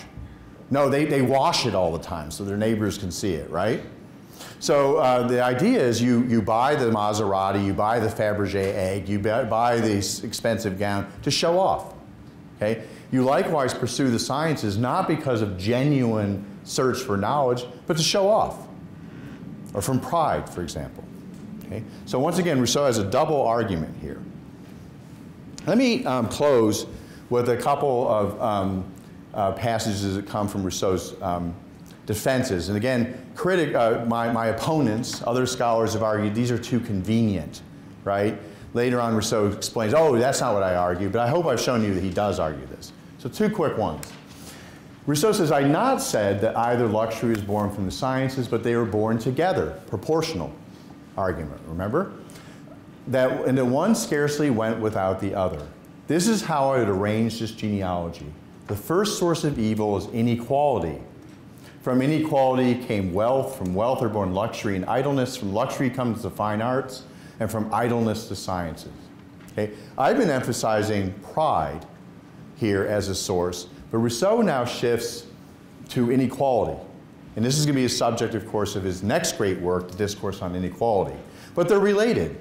No, they wash it all the time so their neighbors can see it, right? So the idea is you buy the Maserati, you buy the Fabergé egg, you buy this expensive gown to show off, okay? You likewise pursue the sciences not because of genuine search for knowledge, but to show off, or from pride, for example, okay? So once again, Rousseau has a double argument here. Let me close with a couple of passages that come from Rousseau's defenses. And again, my opponents, other scholars have argued these are too convenient, right? Later on, Rousseau explains, oh, that's not what I argue, but I hope I've shown you that he does argue this. So two quick ones. Rousseau says, I not said that either luxury is born from the sciences, but they were born together, proportional argument, remember? That, and that one scarcely went without the other. This is how I would arrange this genealogy. The first source of evil is inequality. From inequality came wealth, from wealth are born luxury and idleness, from luxury comes the fine arts, and from idleness the sciences. Okay? I've been emphasizing pride here as a source, but Rousseau now shifts to inequality. And this is going to be a subject, of course, of his next great work, the Discourse on Inequality. But they're related.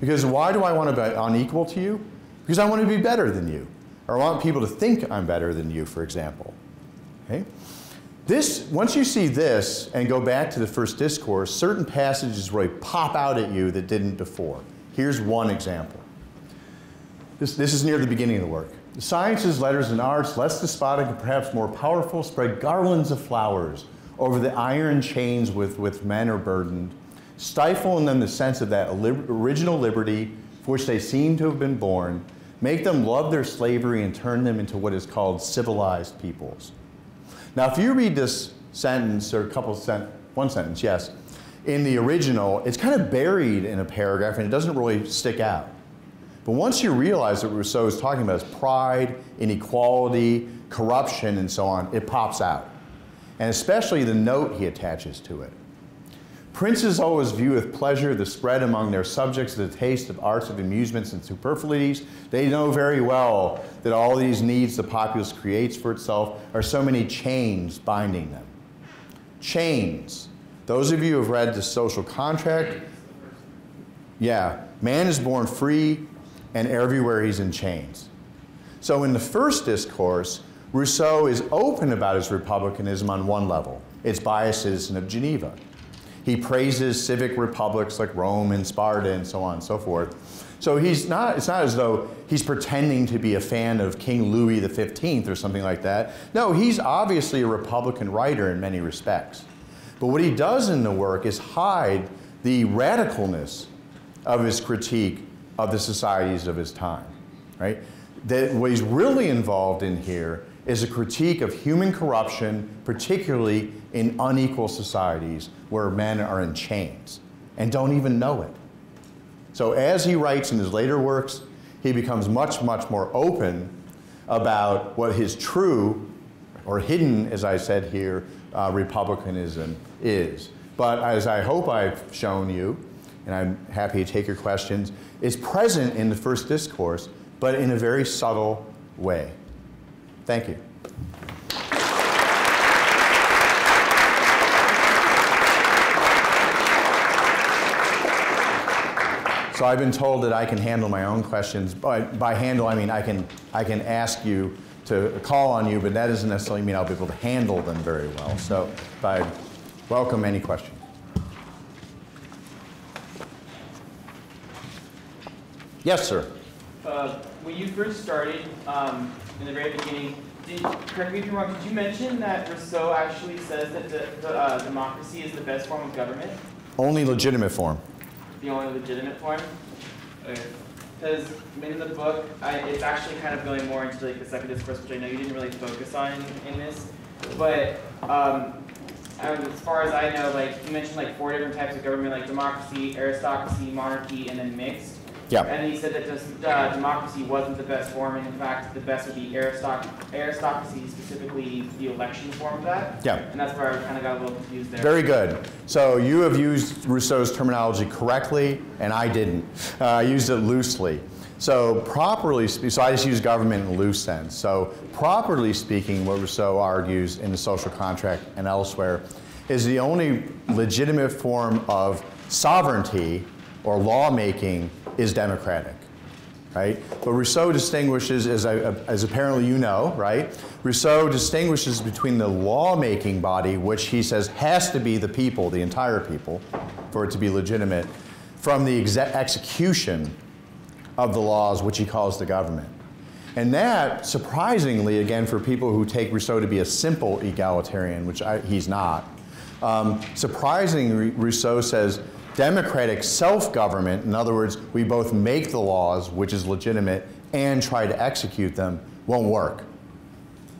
Because why do I want to be unequal to you? Because I want to be better than you. Or I want people to think I'm better than you, for example. Okay? This, once you see this and go back to the first discourse, certain passages really pop out at you that didn't before. Here's one example. This is near the beginning of the work. The sciences, letters, and arts, less despotic and perhaps more powerful, spread garlands of flowers over the iron chains with which men are burdened, stifle in them the sense of that original liberty for which they seem to have been born, make them love their slavery and turn them into what is called civilized peoples. Now, if you read this sentence, or one sentence, yes, in the original, it's kind of buried in a paragraph and it doesn't really stick out. But once you realize that Rousseau is talking about is pride, inequality, corruption, and so on, it pops out. And especially the note he attaches to it. Princes always view with pleasure the spread among their subjects of the taste of arts of amusements and superfluities. They know very well that all these needs the populace creates for itself are so many chains binding them. Chains. Those of you who have read the Social Contract, yeah, man is born free, and everywhere he's in chains. So in the first discourse, Rousseau is open about his republicanism on one level. It's by a citizen of Geneva. He praises civic republics like Rome and Sparta and so on and so forth. So he's not, it's not as though he's pretending to be a fan of King Louis XV or something like that. No, he's obviously a republican writer in many respects. But what he does in the work is hide the radicalness of his critique of the societies of his time, right? That what he's really involved in here is a critique of human corruption, particularly in unequal societies where men are in chains and don't even know it. So as he writes in his later works, he becomes much, much more open about what his true, or hidden, as I said here, republicanism is. But as I hope I've shown you, and I'm happy to take your questions, is present in the first discourse, but in a very subtle way. Thank you. So I've been told that I can handle my own questions. By handle, I mean I can ask you to call on you, but that doesn't necessarily mean I'll be able to handle them very well. So I welcome any questions. Yes, sir. When you first started, in the very beginning, correct me if you're wrong, did you mention that Rousseau actually says that democracy is the best form of government? Only legitimate form. The only legitimate form? Because in the book, it's actually kind of going more into like the second discourse, which I know you didn't really focus on in this, but as far as I know, like you mentioned like 4 different types of government, like democracy, aristocracy, monarchy, and then mixed. Yeah. And he said that just, democracy wasn't the best form, and in fact, the best would be aristocracy, specifically the election form of that. Yeah. And that's where I kind of got a little confused there. Very good. So you have used Rousseau's terminology correctly, and I didn't. I used it loosely. So properly, so I just use government in a loose sense. So properly speaking, what Rousseau argues in the Social Contract and elsewhere is the only legitimate form of sovereignty or lawmaking is democratic, right? But Rousseau distinguishes, as apparently you know, right? Rousseau distinguishes between the lawmaking body, which he says has to be the people, the entire people, for it to be legitimate, from the execution of the laws, which he calls the government. And that, surprisingly, again, for people who take Rousseau to be a simple egalitarian, which he's not, surprisingly, Rousseau says democratic self-government, in other words, we both make the laws, which is legitimate, and try to execute them, won't work,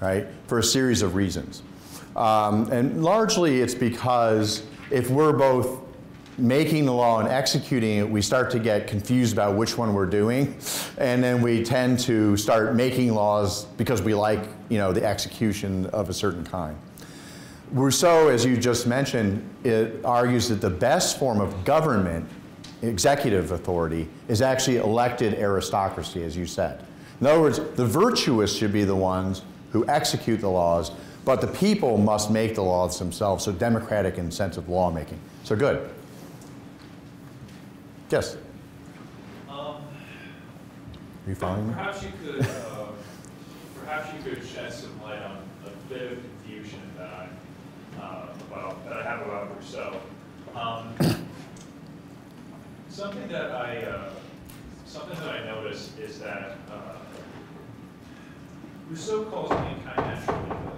right, for a series of reasons. And largely it's because if we're both making the law and executing it, we start to get confused about which one we're doing, and then we tend to start making laws because we like, you know, the execution of a certain kind. Rousseau, as you just mentioned, it argues that the best form of government, executive authority, is actually elected aristocracy, as you said. In other words, the virtuous should be the ones who execute the laws, but the people must make the laws themselves, so democratic incentive lawmaking. So good. Yes? Are you following me? Perhaps you could shed some light on a bit of confusion that I have about Rousseau. Something that I noticed is that Rousseau calls mankind natural evil,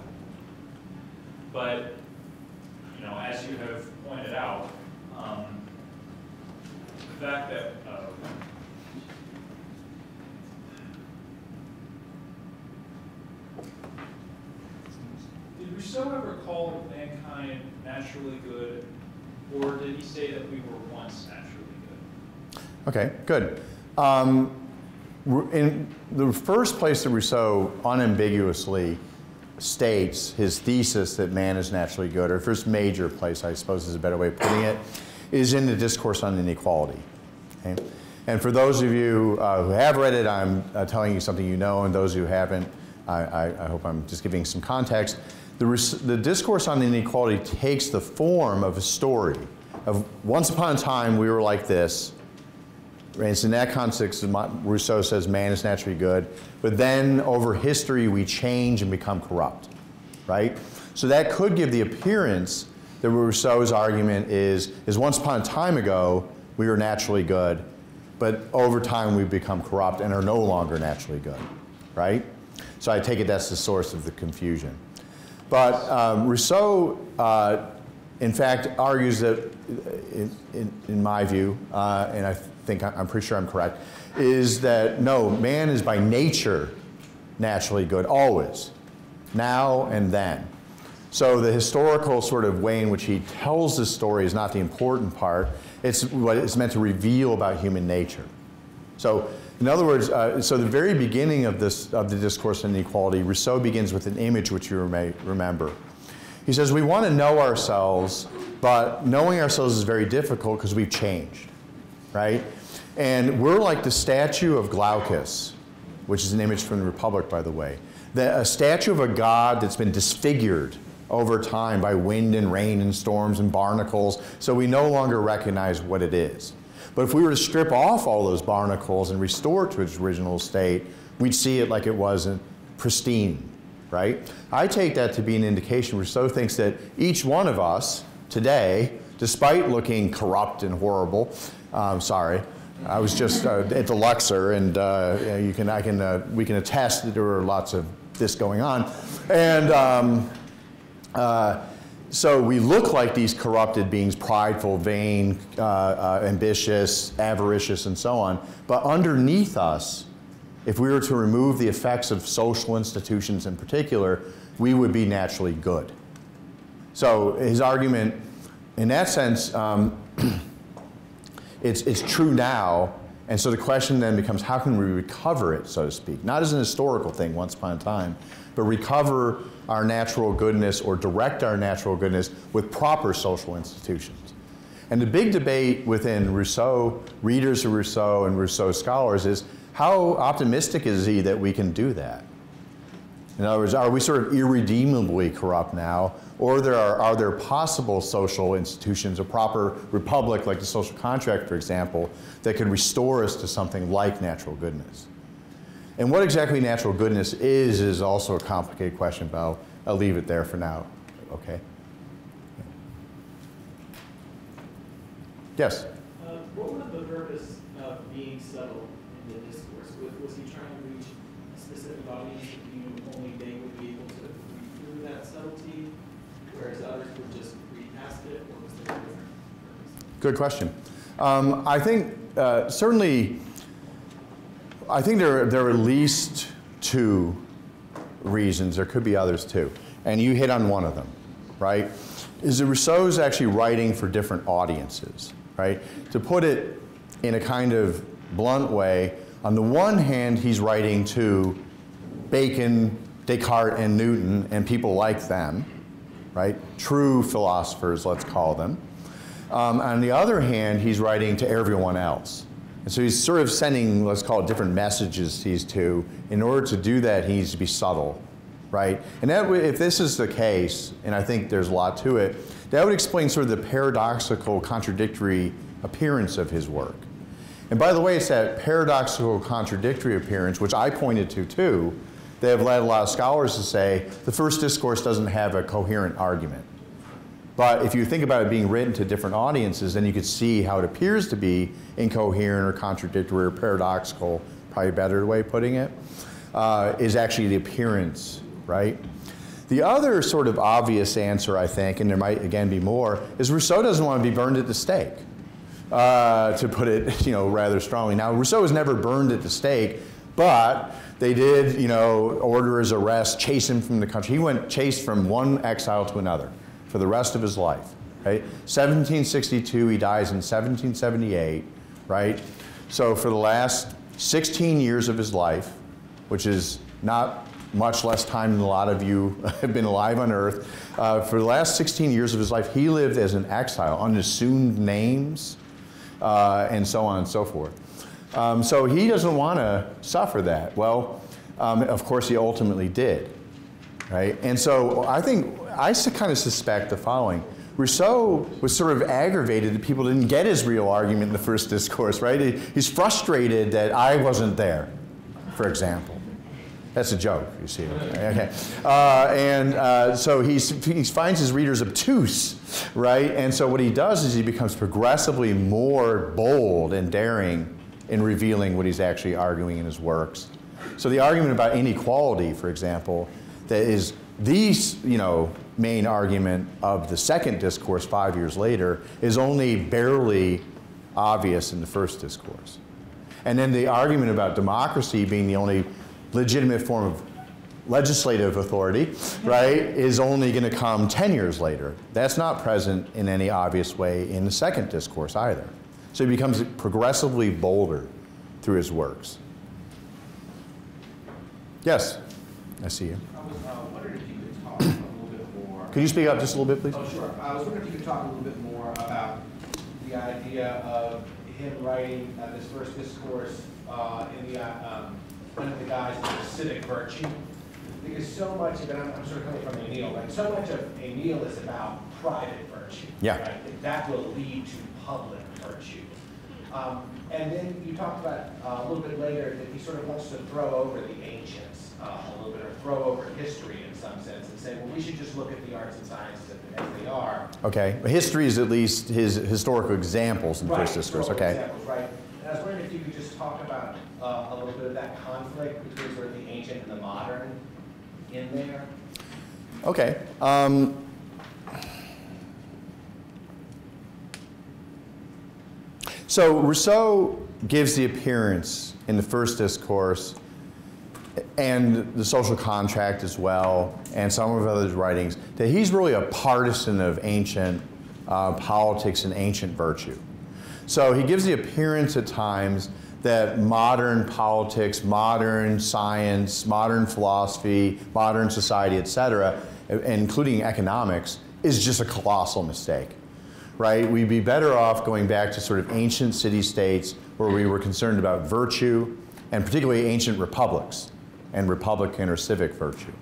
but you know, as you have pointed out, the fact that did Rousseau ever call mankind naturally good, or did he say that we were once naturally good? Okay, good. In the first place that Rousseau unambiguously states his thesis that man is naturally good, or first major place, I suppose is a better way of putting it, is in the Discourse on Inequality. Okay? And for those of you who have read it, I'm telling you something you know, and those who haven't, I hope I'm just giving some context. The Discourse on Inequality takes the form of a story of once upon a time we were like this. And it's in that context, Rousseau says man is naturally good, but then over history we change and become corrupt, right? So that could give the appearance that Rousseau's argument is once upon a time ago we were naturally good, but over time we've become corrupt and are no longer naturally good, right? So I take it that's the source of the confusion. But Rousseau, in fact, argues that, in my view, and I think I'm pretty sure I'm correct, is that no, man is by nature naturally good, always, now and then. So the historical sort of way in which he tells this story is not the important part. It's what it's meant to reveal about human nature. So in other words, so the very beginning of the Discourse on Inequality, Rousseau begins with an image which you may remember. He says, we want to know ourselves, but knowing ourselves is very difficult because we've changed, right? And we're like the statue of Glaucus, which is an image from the Republic, by the way. A statue of a god that's been disfigured over time by wind and rain and storms and barnacles, so we no longer recognize what it is. But if we were to strip off all those barnacles and restore it to its original state, we'd see it like it was pristine, right? I take that to be an indication. Rousseau thinks that each one of us today, despite looking corrupt and horrible, sorry, I was just at the Luxor, and we can attest that there were lots of this going on. And so we look like these corrupted beings, prideful, vain, ambitious, avaricious, and so on. But underneath us, if we were to remove the effects of social institutions in particular, we would be naturally good. So his argument, in that sense, it's true now, and so the question then becomes, how can we recover it, so to speak? Not as an historical thing, once upon a time, but recover our natural goodness or direct our natural goodness with proper social institutions. And the big debate within Rousseau, readers of Rousseau and Rousseau scholars, is how optimistic is he that we can do that? In other words, are we sort of irredeemably corrupt now, or are there possible social institutions, a proper republic like the Social Contract, for example, that could restore us to something like natural goodness? And what exactly natural goodness is also a complicated question, but I'll leave it there for now, okay? Yes? What was the purpose of being settled the discourse? Was he trying to reach a specific audience that you knew only they would be able to read through that subtlety, whereas others would just read past it, or was there a different purpose? Good question. I think certainly, I think there are at least two reasons. There could be others too. And you hit on one of them, right? Is that Rousseau's actually writing for different audiences, right? To put it in a kind of blunt way, on the one hand, he's writing to Bacon, Descartes, and Newton, and people like them, right? True philosophers, let's call them. On the other hand, he's writing to everyone else. And so he's sort of sending, let's call it, different messages to these two. In order to do that, he needs to be subtle, right? And that, if this is the case, and I think there's a lot to it, that would explain sort of the paradoxical, contradictory appearance of his work. And by the way, it's that paradoxical, contradictory appearance, which I pointed to too, that have led a lot of scholars to say the first discourse doesn't have a coherent argument. But if you think about it being written to different audiences, then you could see how it appears to be incoherent or contradictory or paradoxical, probably a better way of putting it, is actually the appearance, right? The other sort of obvious answer, I think, and there might again be more, is Rousseau doesn't want to be burned at the stake, to put it, rather strongly. Now, Rousseau was never burned at the stake, but they did, order his arrest, chase him from the country. He went chased from one exile to another for the rest of his life, right? 1762, he dies in 1778, right? So for the last 16 years of his life, which is not much less time than a lot of you have been alive on Earth, for the last 16 years of his life, he lived as an exile, unassumed names, and so on and so forth. So he doesn't want to suffer that. Well, of course, he ultimately did. Right? And so I think, I kind of suspect the following. Rousseau was sort of aggravated that people didn't get his real argument in the first discourse, right? He's frustrated that I wasn't there, for example. That's a joke, you see. Okay. So he finds his readers obtuse, right? And so what he does is he becomes progressively more bold and daring in revealing what he's actually arguing in his works. So the argument about inequality, for example, that is the main argument of the second discourse 5 years later, is only barely obvious in the first discourse. And then the argument about democracy being the only legitimate form of legislative authority, right, is only going to come 10 years later. That's not present in any obvious way in the second discourse either. So he becomes progressively bolder through his works. Yes, I see you. Could you speak up just a little bit, please? Oh, sure. I was wondering if you could talk a little bit more about the idea of him writing this first discourse under the guise of civic virtue. Because so much of it, I'm sort of coming from Emile, right? So much of Emile is about private virtue. Yeah. Right? That will lead to public virtue. And then you talked about a little bit later that he sort of wants to throw over the ancients a little bit, or throw over history in some sense, and say, well, we should just look at the arts and sciences as they are. Okay, history is at least his historical examples in the first discourse. Okay. Examples, right. And I was wondering if you could just talk about a little bit of that conflict between sort of the ancient and the modern in there. Okay. So Rousseau gives the appearance in the first discourse, and the Social Contract as well, and some of other writings, that he's really a partisan of ancient politics and ancient virtue. So he gives the appearance at times that modern politics, modern science, modern philosophy, modern society, etc., including economics, is just a colossal mistake. Right? We'd be better off going back to sort of ancient city-states where we were concerned about virtue, and particularly ancient republics and republican or civic virtue,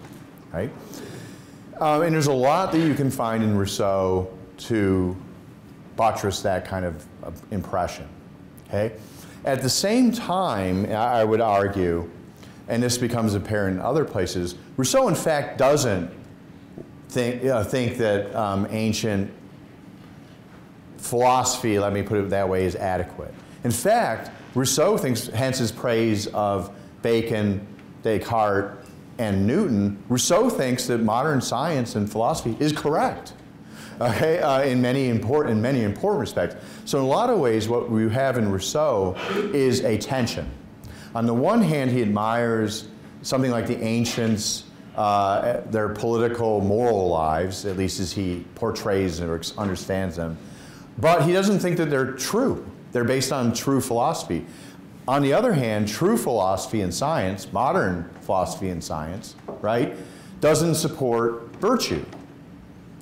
right? And there's a lot that you can find in Rousseau to buttress that kind of impression, okay? At the same time, I would argue, and this becomes apparent in other places, Rousseau in fact doesn't think that ancient philosophy, let me put it that way, is adequate. In fact, Rousseau thinks, hence his praise of Bacon, Descartes, and Newton, Rousseau thinks that modern science and philosophy is correct, okay, in many important respects. So in a lot of ways, what we have in Rousseau is a tension. On the one hand, he admires something like the ancients, their political, moral lives, at least as he portrays or understands them. But he doesn't think that they're true. They're based on true philosophy. On the other hand, true philosophy and science, modern philosophy and science, right, doesn't support virtue,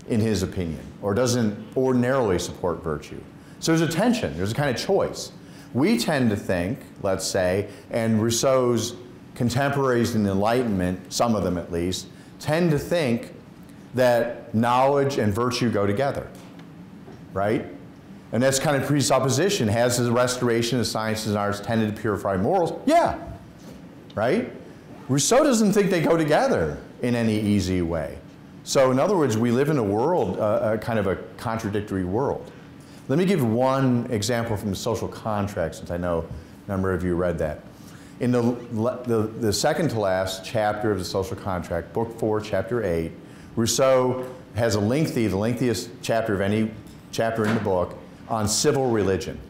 in his opinion, or doesn't ordinarily support virtue. So there's a tension. There's a kind of choice. We tend to think, let's say, and Rousseau's contemporaries in the Enlightenment, some of them at least, tend to think that knowledge and virtue go together, right? And that's kind of presupposition. Has the restoration of sciences and arts tended to purify morals? Yeah, right? Rousseau doesn't think they go together in any easy way. So in other words, we live in a world, a kind of a contradictory world. Let me give one example from the Social Contract, since I know a number of you read that. In the second to last chapter of the Social Contract, Book 4, Chapter 8, Rousseau has a lengthy, the lengthiest chapter of any chapter in the book, on civil religion.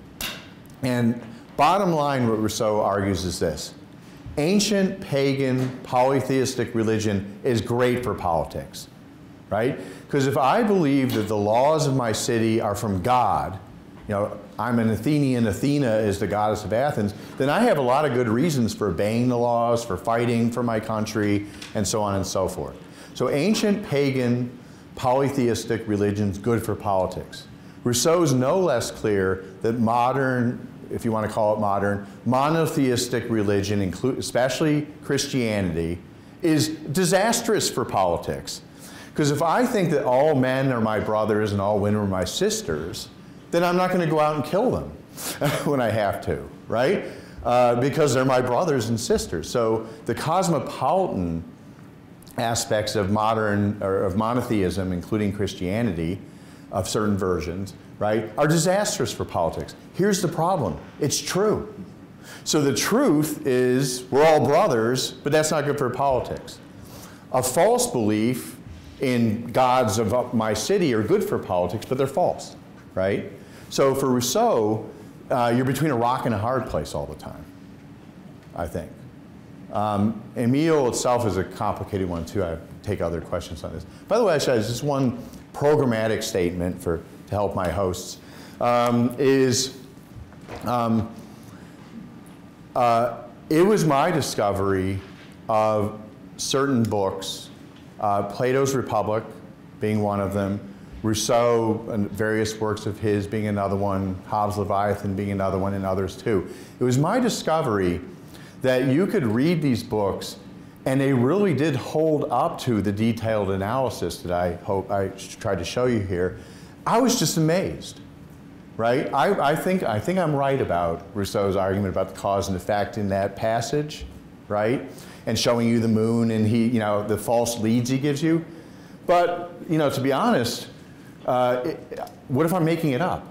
And bottom line, what Rousseau argues is this: ancient, pagan, polytheistic religion is great for politics, right? Because if I believe that the laws of my city are from God, you know, I'm an Athenian, Athena is the goddess of Athens, then I have a lot of good reasons for obeying the laws, for fighting for my country, and so on and so forth. So ancient, pagan, polytheistic religion's good for politics. Rousseau's no less clear that modern, if you want to call it modern, monotheistic religion, especially Christianity, is disastrous for politics. Because if I think that all men are my brothers and all women are my sisters, then I'm not going to go out and kill them when I have to, right? Because they're my brothers and sisters. So the cosmopolitan aspects of modern, or of monotheism, including Christianity, of certain versions, right, are disastrous for politics. Here's the problem. It's true. So the truth is we're all brothers, but that's not good for politics. A false belief in gods of my city are good for politics, but they're false, right? So for Rousseau, you're between a rock and a hard place all the time, I think. Emile itself is a complicated one, too. I take other questions on this. By the way, actually, there's just one programmatic statement to help my hosts, it was my discovery of certain books, Plato's Republic being one of them, Rousseau and various works of his being another one, Hobbes' Leviathan being another one, and others too. It was my discovery that you could read these books and they really did hold up to the detailed analysis that I hope I tried to show you here. I was just amazed, right? I think I'm right about Rousseau's argument about the cause and effect in that passage, right? And showing you the moon and he, you know, the false leads he gives you. But, you know, to be honest, what if I'm making it up?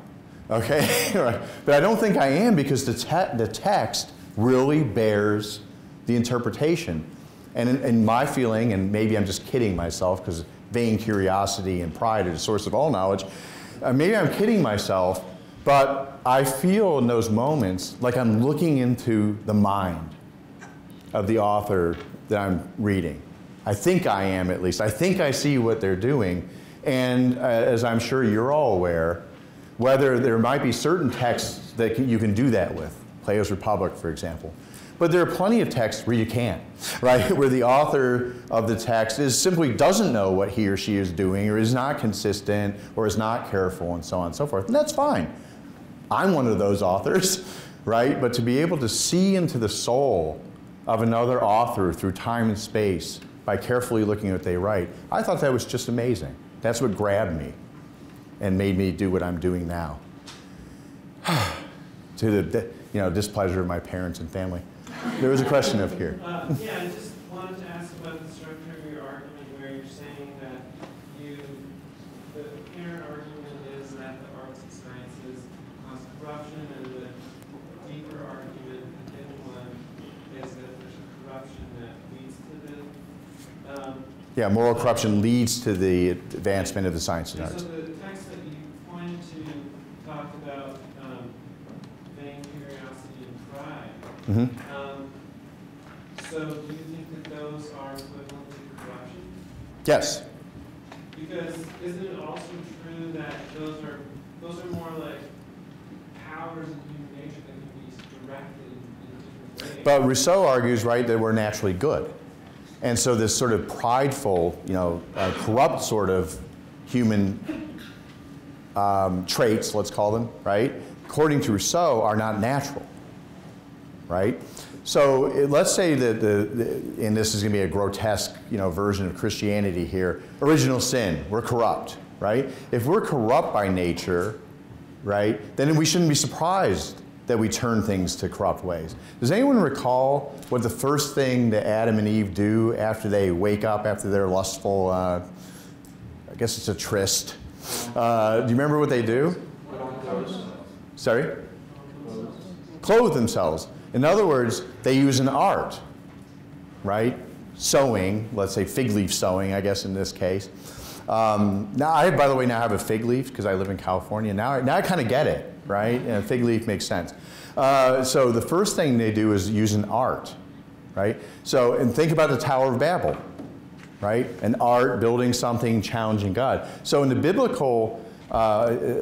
Okay, right? But I don't think I am, because the text really bears the interpretation. And in my feeling, and maybe I'm just kidding myself, because vain curiosity and pride are the source of all knowledge, maybe I'm kidding myself, but I feel in those moments like I'm looking into the mind of the author that I'm reading. I think I am, at least. I think I see what they're doing. And as I'm sure you're all aware, whether there might be certain texts that you can do that with, Plato's Republic, for example. But there are plenty of texts where you can't, right? Where the author of the text simply doesn't know what he or she is doing, or is not consistent, or is not careful, and so on and so forth. And that's fine. I'm one of those authors, right? But to be able to see into the soul of another author through time and space by carefully looking at what they write, I thought that was just amazing. That's what grabbed me and made me do what I'm doing now. To the, you know, displeasure of my parents and family. There was a question up here. Yeah, I just wanted to ask about the structure of your argument, where you're saying that the inner argument is that the arts and sciences cause corruption, and the Yeah, moral corruption leads to the advancement of the science and arts. So the text that you pointed to talked about vain curiosity and pride. Mm-hmm. So do you think that those are equivalent to corruption? Yes. Because isn't it also true that those are more like powers in human nature that can be directed in different ways? But Rousseau argues, right, that we're naturally good. And so this sort of prideful, you know, corrupt sort of human traits, let's call them, right, according to Rousseau, are not natural, right? So let's say that and this is going to be a grotesque, you know, version of Christianity here, original sin, we're corrupt, right? If we're corrupt by nature, right, then we shouldn't be surprised that we turn things to corrupt ways. Does anyone recall what the first thing that Adam and Eve do after they wake up after their lustful, I guess it's a tryst? Do you remember what they do? Sorry? Clothe themselves. In other words, they use an art, right? Sewing, let's say fig leaf sewing, I guess in this case. Now, I, by the way, now have a fig leaf because I live in California. Now I kind of get it, right? And a fig leaf makes sense. So the first thing they do is use an art, right? So, and think about the Tower of Babel, right? An art, building something, challenging God. So in the biblical, the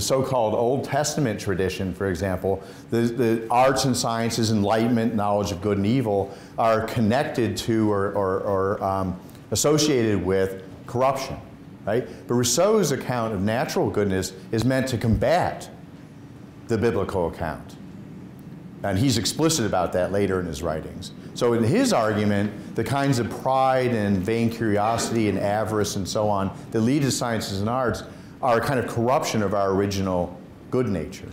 so-called Old Testament tradition, for example, the arts and sciences, enlightenment, knowledge of good and evil are connected to or associated with corruption, right? But Rousseau's account of natural goodness is meant to combat the biblical account. And he's explicit about that later in his writings. So in his argument, the kinds of pride and vain curiosity and avarice and so on that lead to sciences and arts are a kind of corruption of our original good nature.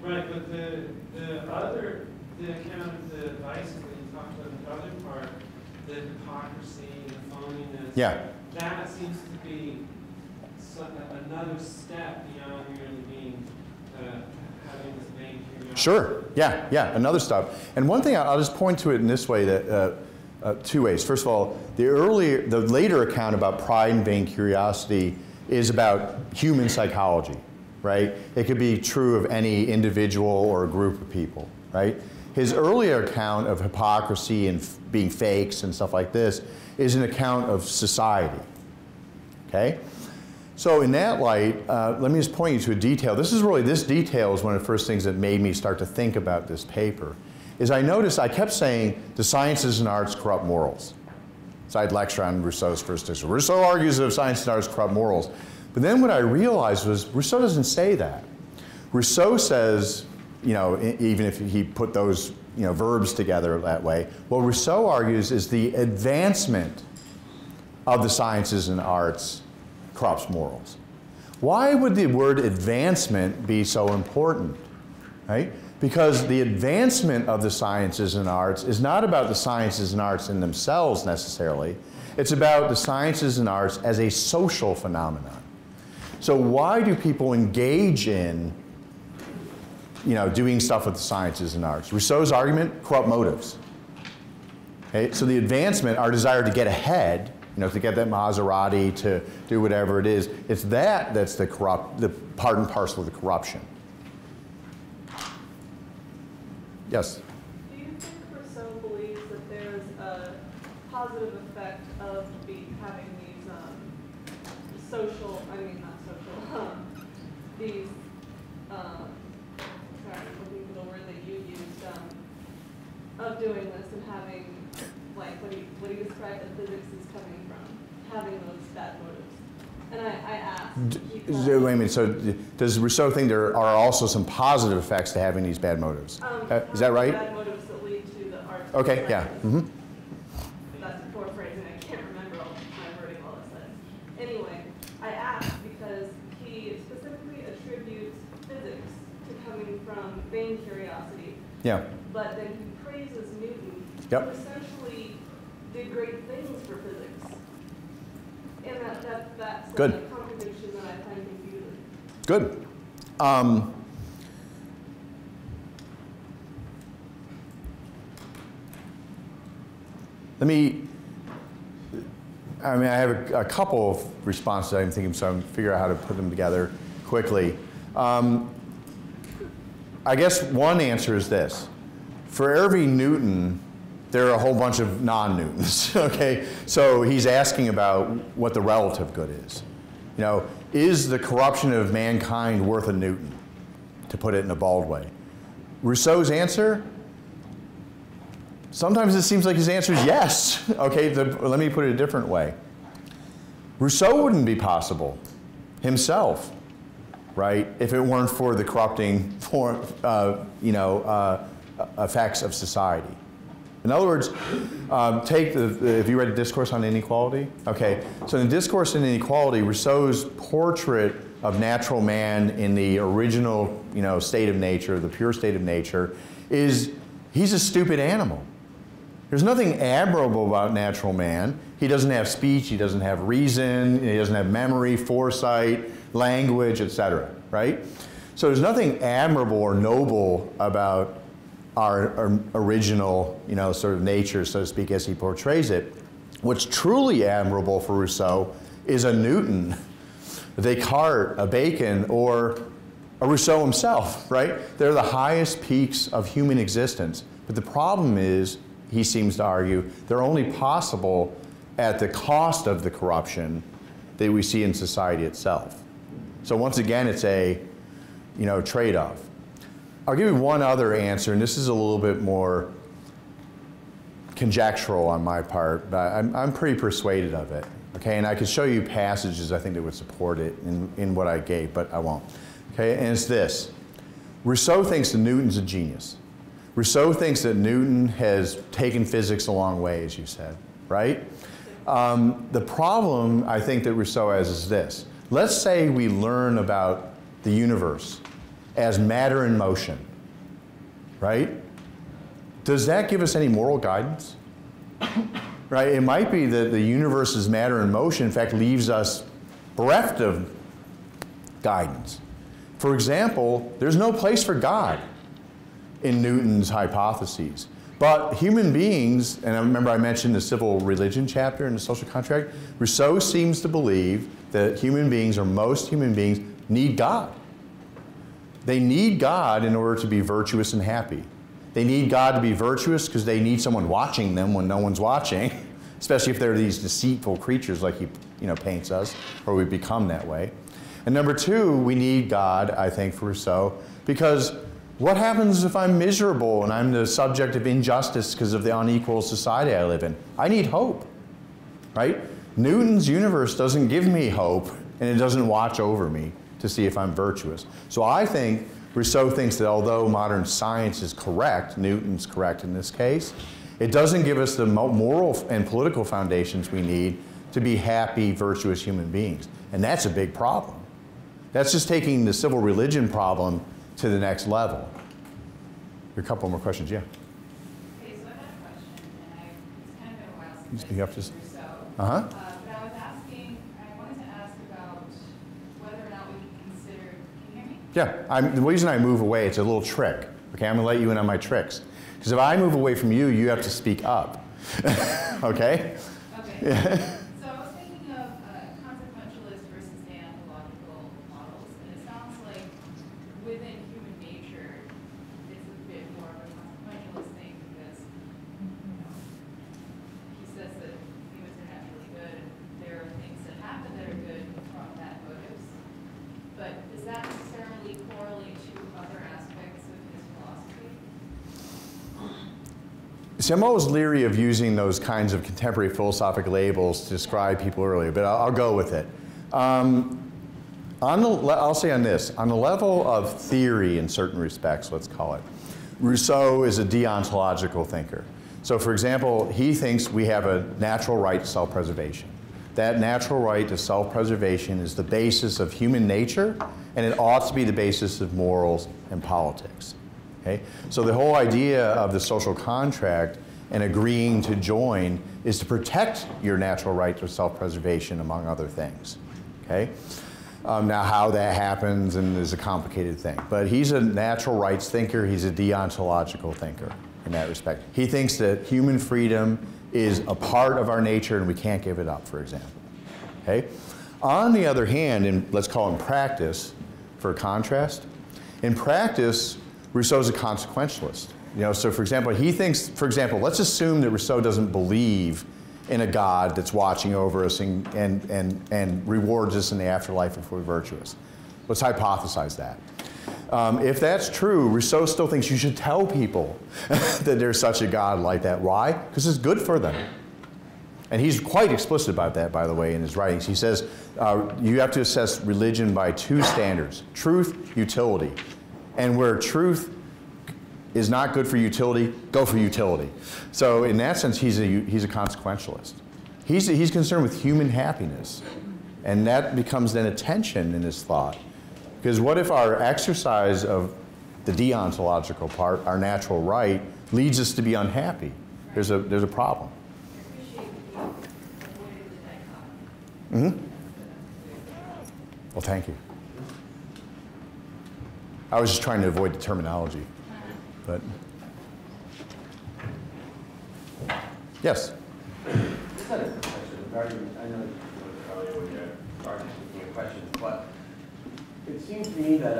Right, but the account of the vices that you talked about in the other part, the hypocrisy, the phoniness, yeah, that seems to be another step beyond merely being having this vain curiosity. Sure, yeah, yeah, another step. And one thing, I'll just point to it in this way, that two ways. First of all, the later account about pride and vain curiosity is about human psychology, right? It could be true of any individual or a group of people, right? His earlier account of hypocrisy and being fakes and stuff like this is an account of society, okay? So in that light, let me just point you to a detail. This detail is one of the first things that made me start to think about this paper, is I noticed I kept saying the sciences and arts corrupt morals. So I'd lecture on Rousseau's first discourse. Rousseau argues that science and arts corrupt morals. But then what I realized was Rousseau doesn't say that. Rousseau says, you know, even if he put those, you know, verbs together that way, what Rousseau argues is the advancement of the sciences and arts corrupts morals. Why would the word advancement be so important, right? Because the advancement of the sciences and arts is not about the sciences and arts in themselves necessarily. It's about the sciences and arts as a social phenomenon. So why do people engage in, you know, doing stuff with the sciences and arts? Rousseau's argument, corrupt motives. Okay? So the advancement, our desire to get ahead, you know, to get that Maserati, to do whatever it is, it's that's the part and parcel of the corruption. Yes? Do you think Rousseau believes that there's a positive effect of having these sorry, I believe the word that you used, of doing this and having, like, what he described that physics is coming from, having those bad motives? And I asked. Wait a minute, so does Rousseau think there are also some positive effects to having these bad motives? Is that right? Bad motives that lead to the arts. Okay, yeah. Mm-hmm. That's a poor phrase, and I can't remember my wording all it says. Anyway, I asked because he specifically attributes physics to coming from vain curiosity. Yeah. But then he praises Newton, yep, who essentially did great things for physics. And that's good. Like a contradiction that I find confusing. Good. I have a couple of responses I'm thinking, so I'm figure out how to put them together quickly. I guess one answer is this. For every Newton, there are a whole bunch of non-Newtons, okay? So he's asking about what the relative good is. You know, is the corruption of mankind worth a Newton, to put it in a bald way? Rousseau's answer, sometimes it seems like his answer is yes. Okay, let me put it a different way. Rousseau wouldn't be possible himself, right, if it weren't for the corrupting form, effects of society. In other words, if you read Discourse on Inequality, okay, so in Discourse on Inequality, Rousseau's portrait of natural man in the original, state of nature, the pure state of nature, is he's a stupid animal. There's nothing admirable about natural man. He doesn't have speech, he doesn't have reason, he doesn't have memory, foresight, language, etc., right? So there's nothing admirable or noble about our original, sort of nature, so to speak, as he portrays it. What's truly admirable for Rousseau is a Newton, a Descartes, a Bacon, or a Rousseau himself, right? They're the highest peaks of human existence. But the problem is, he seems to argue, they're only possible at the cost of the corruption that we see in society itself. So once again, it's a, trade-off. I'll give you one other answer, and this is a little bit more conjectural on my part, but I'm pretty persuaded of it, okay? And I could show you passages I think that would support it in what I gave, but I won't, okay? And it's this. Rousseau thinks that Newton's a genius. Rousseau thinks that Newton has taken physics a long way, as you said, right? The problem I think that Rousseau has is this. Let's say we learn about the universe as matter in motion, right? Does that give us any moral guidance? Right? It might be that the universe's matter in motion, in fact, leaves us bereft of guidance. For example, there's no place for God in Newton's hypotheses. But human beings, and I remember I mentioned the civil religion chapter in the Social Contract, Rousseau seems to believe that human beings, or most human beings, need God. They need God in order to be virtuous and happy. They need God to be virtuous because they need someone watching them when no one's watching, especially if they're these deceitful creatures like he paints us, or we become that way. And number two, we need God, I think, for Rousseau, because what happens if I'm miserable and I'm the subject of injustice because of the unequal society I live in? I need hope, right? Newton's universe doesn't give me hope, and it doesn't watch over me to see if I'm virtuous. So I think Rousseau thinks that although modern science is correct, Newton's correct in this case, it doesn't give us the moral and political foundations we need to be happy, virtuous human beings. And that's a big problem. That's just taking the civil religion problem to the next level. There are a couple more questions, yeah? Okay, so I had a question, and it's kind of been a while since I talked to Rousseau. I wanted to ask about whether or not we can consider, can you hear me? Yeah, the reason I move away, it's a little trick. Okay, I'm gonna let you in on my tricks. Because if I move away from you, you have to speak up. Okay? Okay. Yeah. So I was thinking of consequentialist versus anthropological models, and it sounds like within human nature, it's a bit more of a consequentialist thing because, he says that humans are naturally good, and there are things that happen that are good from that motives. But does that necessarily correlate to other aspects of his philosophy? See, I'm always leery of using those kinds of contemporary philosophic labels to describe people earlier, but I'll go with it. I'll say on this, on the level of theory in certain respects, let's call it, Rousseau is a deontological thinker. So for example, he thinks we have a natural right to self-preservation. That natural right to self-preservation is the basis of human nature, and it ought to be the basis of morals and politics. Okay? So the whole idea of the social contract and agreeing to join is to protect your natural right to self-preservation, among other things. Okay? Now, how that happens is a complicated thing. But he's a natural rights thinker. He's a deontological thinker in that respect. He thinks that human freedom is a part of our nature and we can't give it up, for example. Okay? On the other hand, in, let's call it practice, for contrast, in practice, Rousseau's a consequentialist. You know, so for example, he thinks, for example, let's assume that Rousseau doesn't believe in a God that's watching over us and rewards us in the afterlife if we're virtuous. Let's hypothesize that. If that's true, Rousseau still thinks you should tell people that there's such a God like that. Why? Because it's good for them. And he's quite explicit about that, by the way, in his writings. He says, you have to assess religion by two standards, truth, utility. And where truth is not good for utility, go for utility. So in that sense, he's a consequentialist. He's concerned with human happiness. And that becomes then a tension in his thought. Because what if our exercise of the deontological part, our natural right, leads us to be unhappy? There's a problem. Mm-hmm. Well, thank you. I was just trying to avoid the terminology. But yes? I just had a question regarding, I know you're familiar with your argument and your questions, but it seems to me that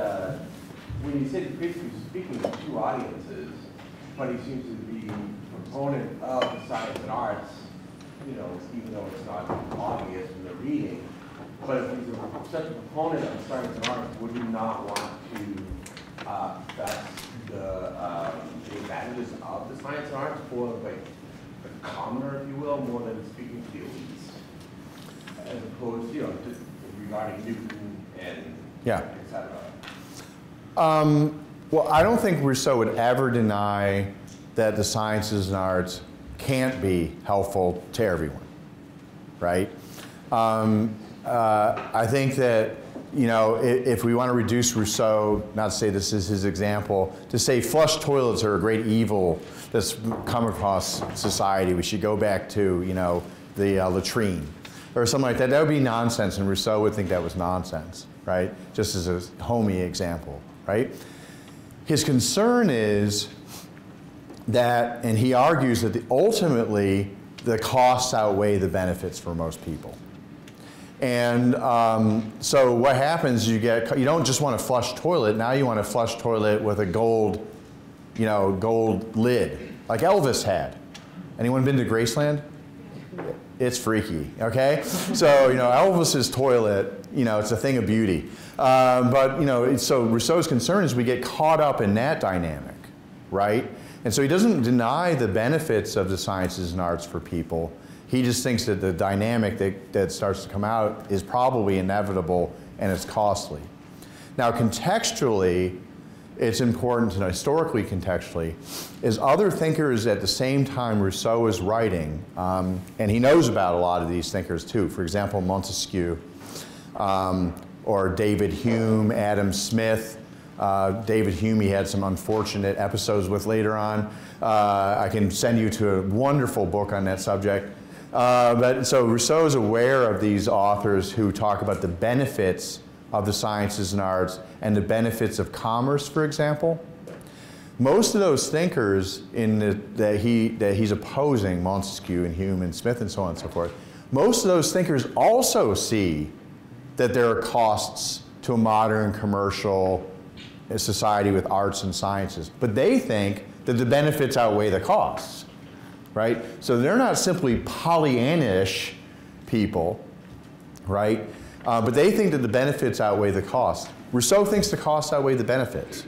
when you say that basically speaking to two audiences, but he seems to be a proponent of the science and arts, you know, even though it's not obvious in the reading, but if he's such a proponent of science and arts, would you not want to the advantages of the science and arts for like the commoner, if you will, more than speaking to the elites, as opposed, you know, to regarding Newton and et cetera? Well, I don't think Rousseau would ever deny that the sciences and arts can't be helpful to everyone, right? I think that, you know, if we want to reduce Rousseau, not to say this is his example, to say flush toilets are a great evil that's come across society, we should go back to, you know, the latrine or something like that. That would be nonsense, and Rousseau would think that was nonsense, right? Just as a homey example, right? His concern is that, and he argues that ultimately the costs outweigh the benefits for most people. And so what happens, you don't just want to flush toilet, now you want to flush toilet with a gold, you know, gold lid, like Elvis had. Anyone been to Graceland? It's freaky, okay? So, you know, Elvis's toilet, you know, it's a thing of beauty. But, you know, so Rousseau's concern is we get caught up in that dynamic, right? And so he doesn't deny the benefits of the sciences and arts for people. He just thinks that the dynamic that starts to come out is probably inevitable and it's costly. Now contextually, it's important to know, historically contextually, is other thinkers at the same time Rousseau is writing, and he knows about a lot of these thinkers too, for example, Montesquieu, or David Hume, Adam Smith. David Hume, he had some unfortunate episodes with later on. I can send you to a wonderful book on that subject. But so Rousseau is aware of these authors who talk about the benefits of the sciences and arts and the benefits of commerce, for example. Most of those thinkers that he's opposing, Montesquieu and Hume and Smith and so on and so forth, most of those thinkers also see that there are costs to a modern commercial society with arts and sciences. But they think that the benefits outweigh the costs. Right? So they're not simply Pollyannish people, right? But they think that the benefits outweigh the cost. Rousseau thinks the costs outweigh the benefits.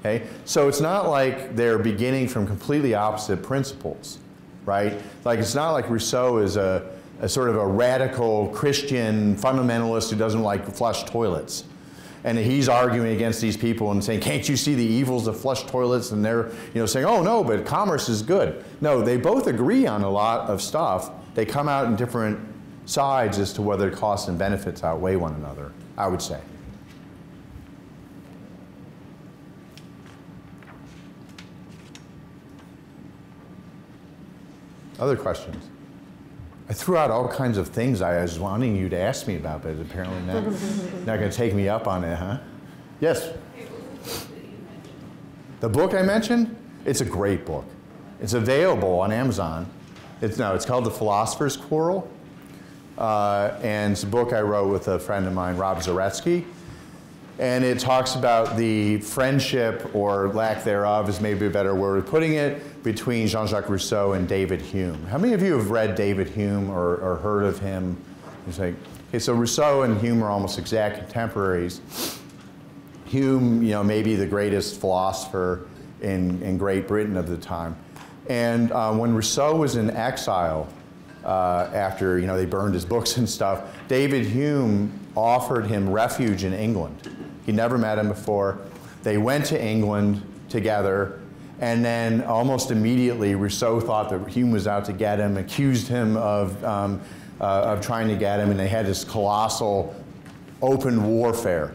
Okay? So it's not like they're beginning from completely opposite principles, right? Like it's not like Rousseau is a sort of a radical Christian fundamentalist who doesn't like flush toilets. And he's arguing against these people and saying, can't you see the evils of flush toilets? And they're, you know, saying, oh no, but commerce is good. No, they both agree on a lot of stuff. They come out in different sides as to whether costs and benefits outweigh one another, I would say. Other questions? I threw out all kinds of things I was wanting you to ask me about, but apparently not going to take me up on it, huh? Yes? The book I mentioned? It's a great book. It's available on Amazon. It's called The Philosopher's Quarrel. And it's a book I wrote with a friend of mine, Rob Zaretsky. And it talks about the friendship, or lack thereof is maybe a better word of putting it, between Jean-Jacques Rousseau and David Hume. How many of you have read David Hume or heard of him? It's like, okay, so Rousseau and Hume are almost exact contemporaries. Hume, you know, maybe the greatest philosopher in Great Britain of the time. And when Rousseau was in exile, after, you know, they burned his books and stuff, David Hume offered him refuge in England. He never met him before. They went to England together, and then almost immediately Rousseau thought that Hume was out to get him, accused him of trying to get him, and they had this colossal open warfare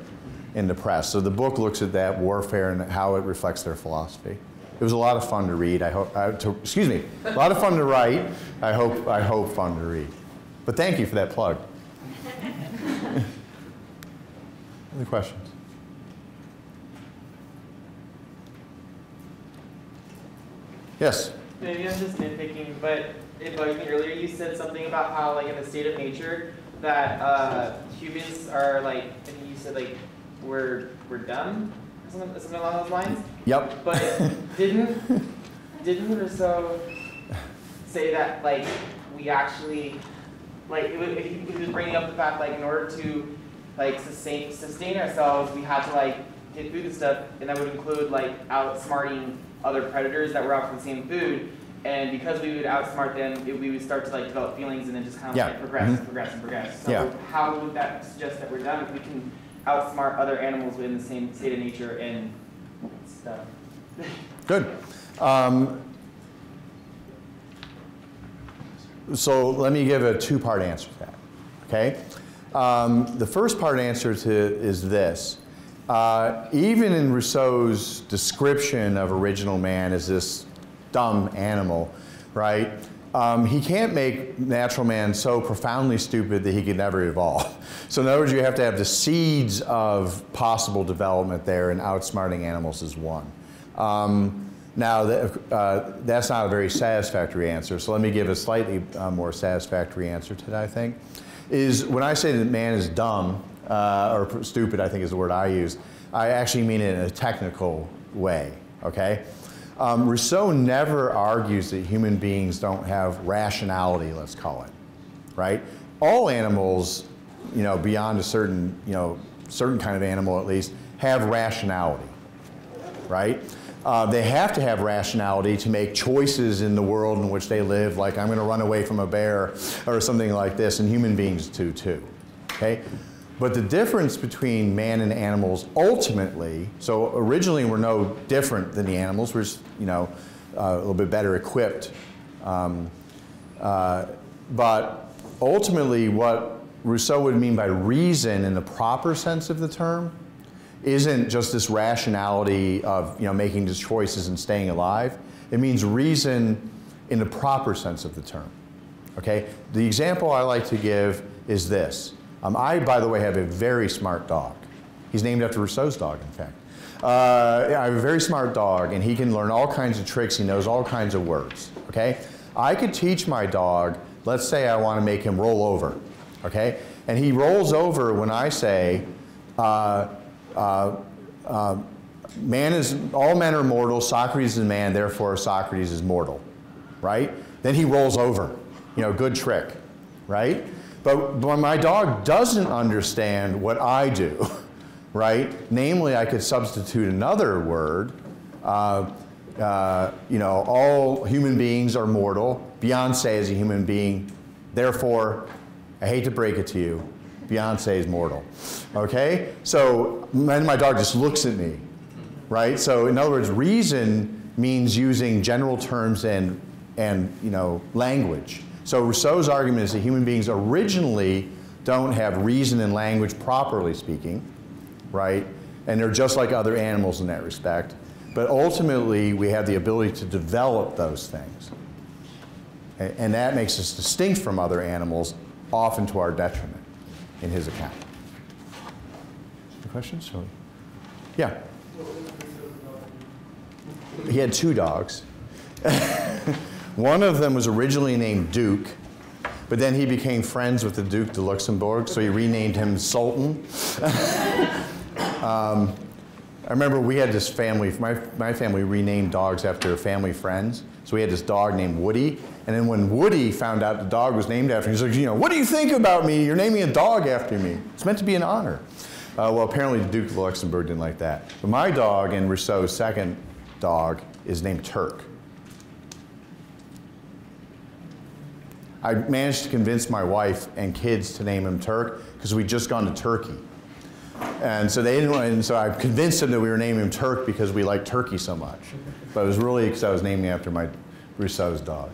in the press. So the book looks at that warfare and how it reflects their philosophy. It was a lot of fun to read. I hope, excuse me, a lot of fun to write. I hope fun to read. But thank you for that plug. Other questions? Yes? Maybe I'm just nitpicking, but it bugged me earlier. You said something about how, like, in the state of nature, that humans are like, I think you said, like, we're dumb. Something along those lines? Yep. But didn't Rousseau say that, like, we actually, like, he was bringing up the fact, like, in order to, like, sustain ourselves, we had to, like, get food and stuff, and that would include, like, outsmarting other predators that were out for the same food, and because we would outsmart them, we would start to, like, develop feelings and then just kind of, yeah, like, progress, mm-hmm, and progress and progress. So yeah, how would that suggest that we're done if we can outsmart other animals within the same state of nature and stuff? Good. So let me give a two-part answer to that, okay? The first part answer to is this. Even in Rousseau's description of original man as this dumb animal, right, he can't make natural man so profoundly stupid that he could never evolve. So in other words, you have to have the seeds of possible development there, and outsmarting animals is one. Now, that's not a very satisfactory answer, so let me give a slightly more satisfactory answer to that, I think. Is when I say that man is dumb, or stupid, I think is the word I use, I actually mean it in a technical way, okay? Rousseau never argues that human beings don't have rationality, let's call it, right? All animals, you know, beyond a certain, you know, certain kind of animal at least, have rationality, right? They have to have rationality to make choices in the world in which they live, like I'm going to run away from a bear or something like this, and human beings do too, okay? But the difference between man and animals ultimately, so originally we're no different than the animals, we're just, you know, a little bit better equipped. But ultimately what Rousseau would mean by reason in the proper sense of the term isn't just this rationality of, you know, making these choices and staying alive. It means reason in the proper sense of the term, okay? The example I like to give is this. I, by the way, have a very smart dog. He's named after Rousseau's dog, in fact. I have a very smart dog, and he can learn all kinds of tricks. He knows all kinds of words, okay? I could teach my dog, let's say I want to make him roll over, okay? And he rolls over when I say, all men are mortal, Socrates is man, therefore Socrates is mortal, right? Then he rolls over, you know, good trick, right? But when my dog doesn't understand what I do, right? Namely, I could substitute another word. You know, all human beings are mortal. Beyonce is a human being. Therefore, I hate to break it to you, Beyonce is mortal. Okay? So then my dog just looks at me, right? So in other words, reason means using general terms and you know, language. So Rousseau's argument is that human beings originally don't have reason and language, properly speaking, right? And they're just like other animals in that respect. But ultimately, we have the ability to develop those things. And that makes us distinct from other animals, often to our detriment, in his account. Any questions? Yeah. He had two dogs. One of them was originally named Duke, but then he became friends with the Duke de Luxembourg, so he renamed him Sultan. I remember we had this family, my family renamed dogs after family friends. So we had this dog named Woody. And then when Woody found out the dog was named after him, he's like, you know, what do you think about me? You're naming a dog after me. It's meant to be an honor. Well, apparently the Duke of Luxembourg didn't like that. But my dog and Rousseau's second dog is named Turk. I managed to convince my wife and kids to name him Turk because we'd just gone to Turkey. And so they didn't want, and so I convinced them that we were naming him Turk because we liked turkey so much. But it was really because I was naming after my Rousseau's dog.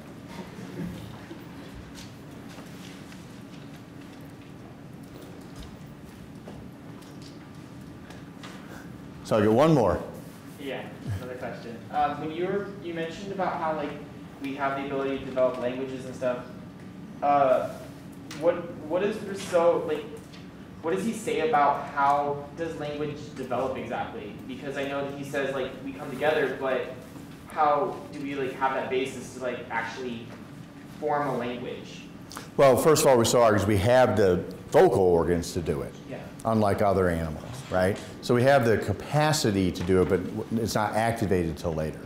So I'll get one more. Yeah, another question. When you mentioned about how like we have the ability to develop languages and stuff, what is Rousseau like? What does he say about how does language develop exactly? Because I know that he says like we come together, but how do we like have that basis to like actually form a language? Well, first of all, Rousseau argues we have the vocal organs to do it, yeah, unlike other animals, right? So we have the capacity to do it, but it's not activated till later.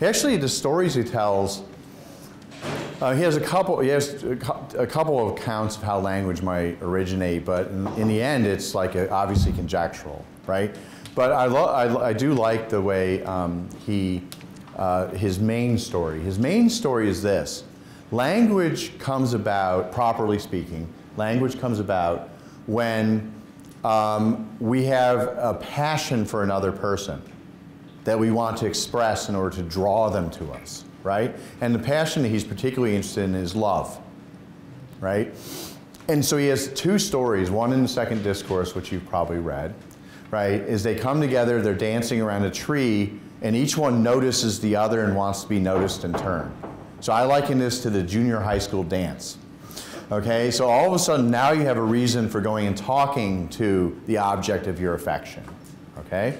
Actually, the stories he tells, he has a couple of accounts of how language might originate, but in the end, it's like obviously conjectural, right? But I do like the way his main story. His main story is this: language comes about, properly speaking, language comes about when we have a passion for another person that we want to express in order to draw them to us, right? And the passion that he's particularly interested in is love, right? And so he has two stories, one in the Second Discourse, which you've probably read, right? Is they come together, they're dancing around a tree, and each one notices the other and wants to be noticed in turn. So I liken this to the junior high school dance, okay? So all of a sudden, now you have a reason for going and talking to the object of your affection, okay?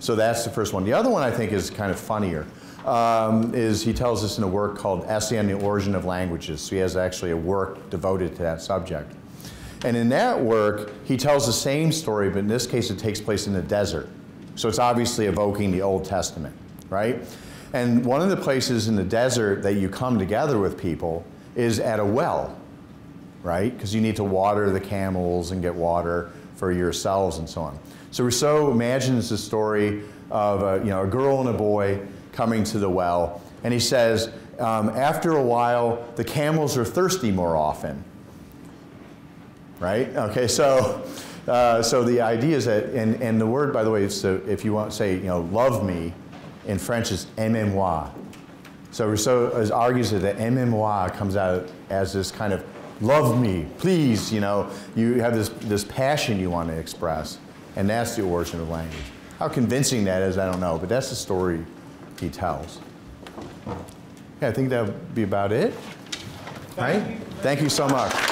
So that's the first one. The other one I think is kind of funnier. Is he tells us in a work called Essay on the Origin of Languages. So he has actually a work devoted to that subject. And in that work, he tells the same story, but in this case it takes place in the desert. So it's obviously evoking the Old Testament, right? And one of the places in the desert that you come together with people is at a well, right? Because you need to water the camels and get water for yourselves and so on. So Rousseau imagines the story of a girl and a boy coming to the well, and he says, after a while, the camels are thirsty more often, right? Okay, so so the idea is that, and the word, by the way, so if you want to say, you know, love me, in French is aime-moi. So Rousseau argues that the aime-moi comes out as this kind of love me, please, you know, you have this passion you want to express. And that's the origin of language. How convincing that is, I don't know, but that's the story he tells. Yeah, I think that would be about it, right? Thank you so much.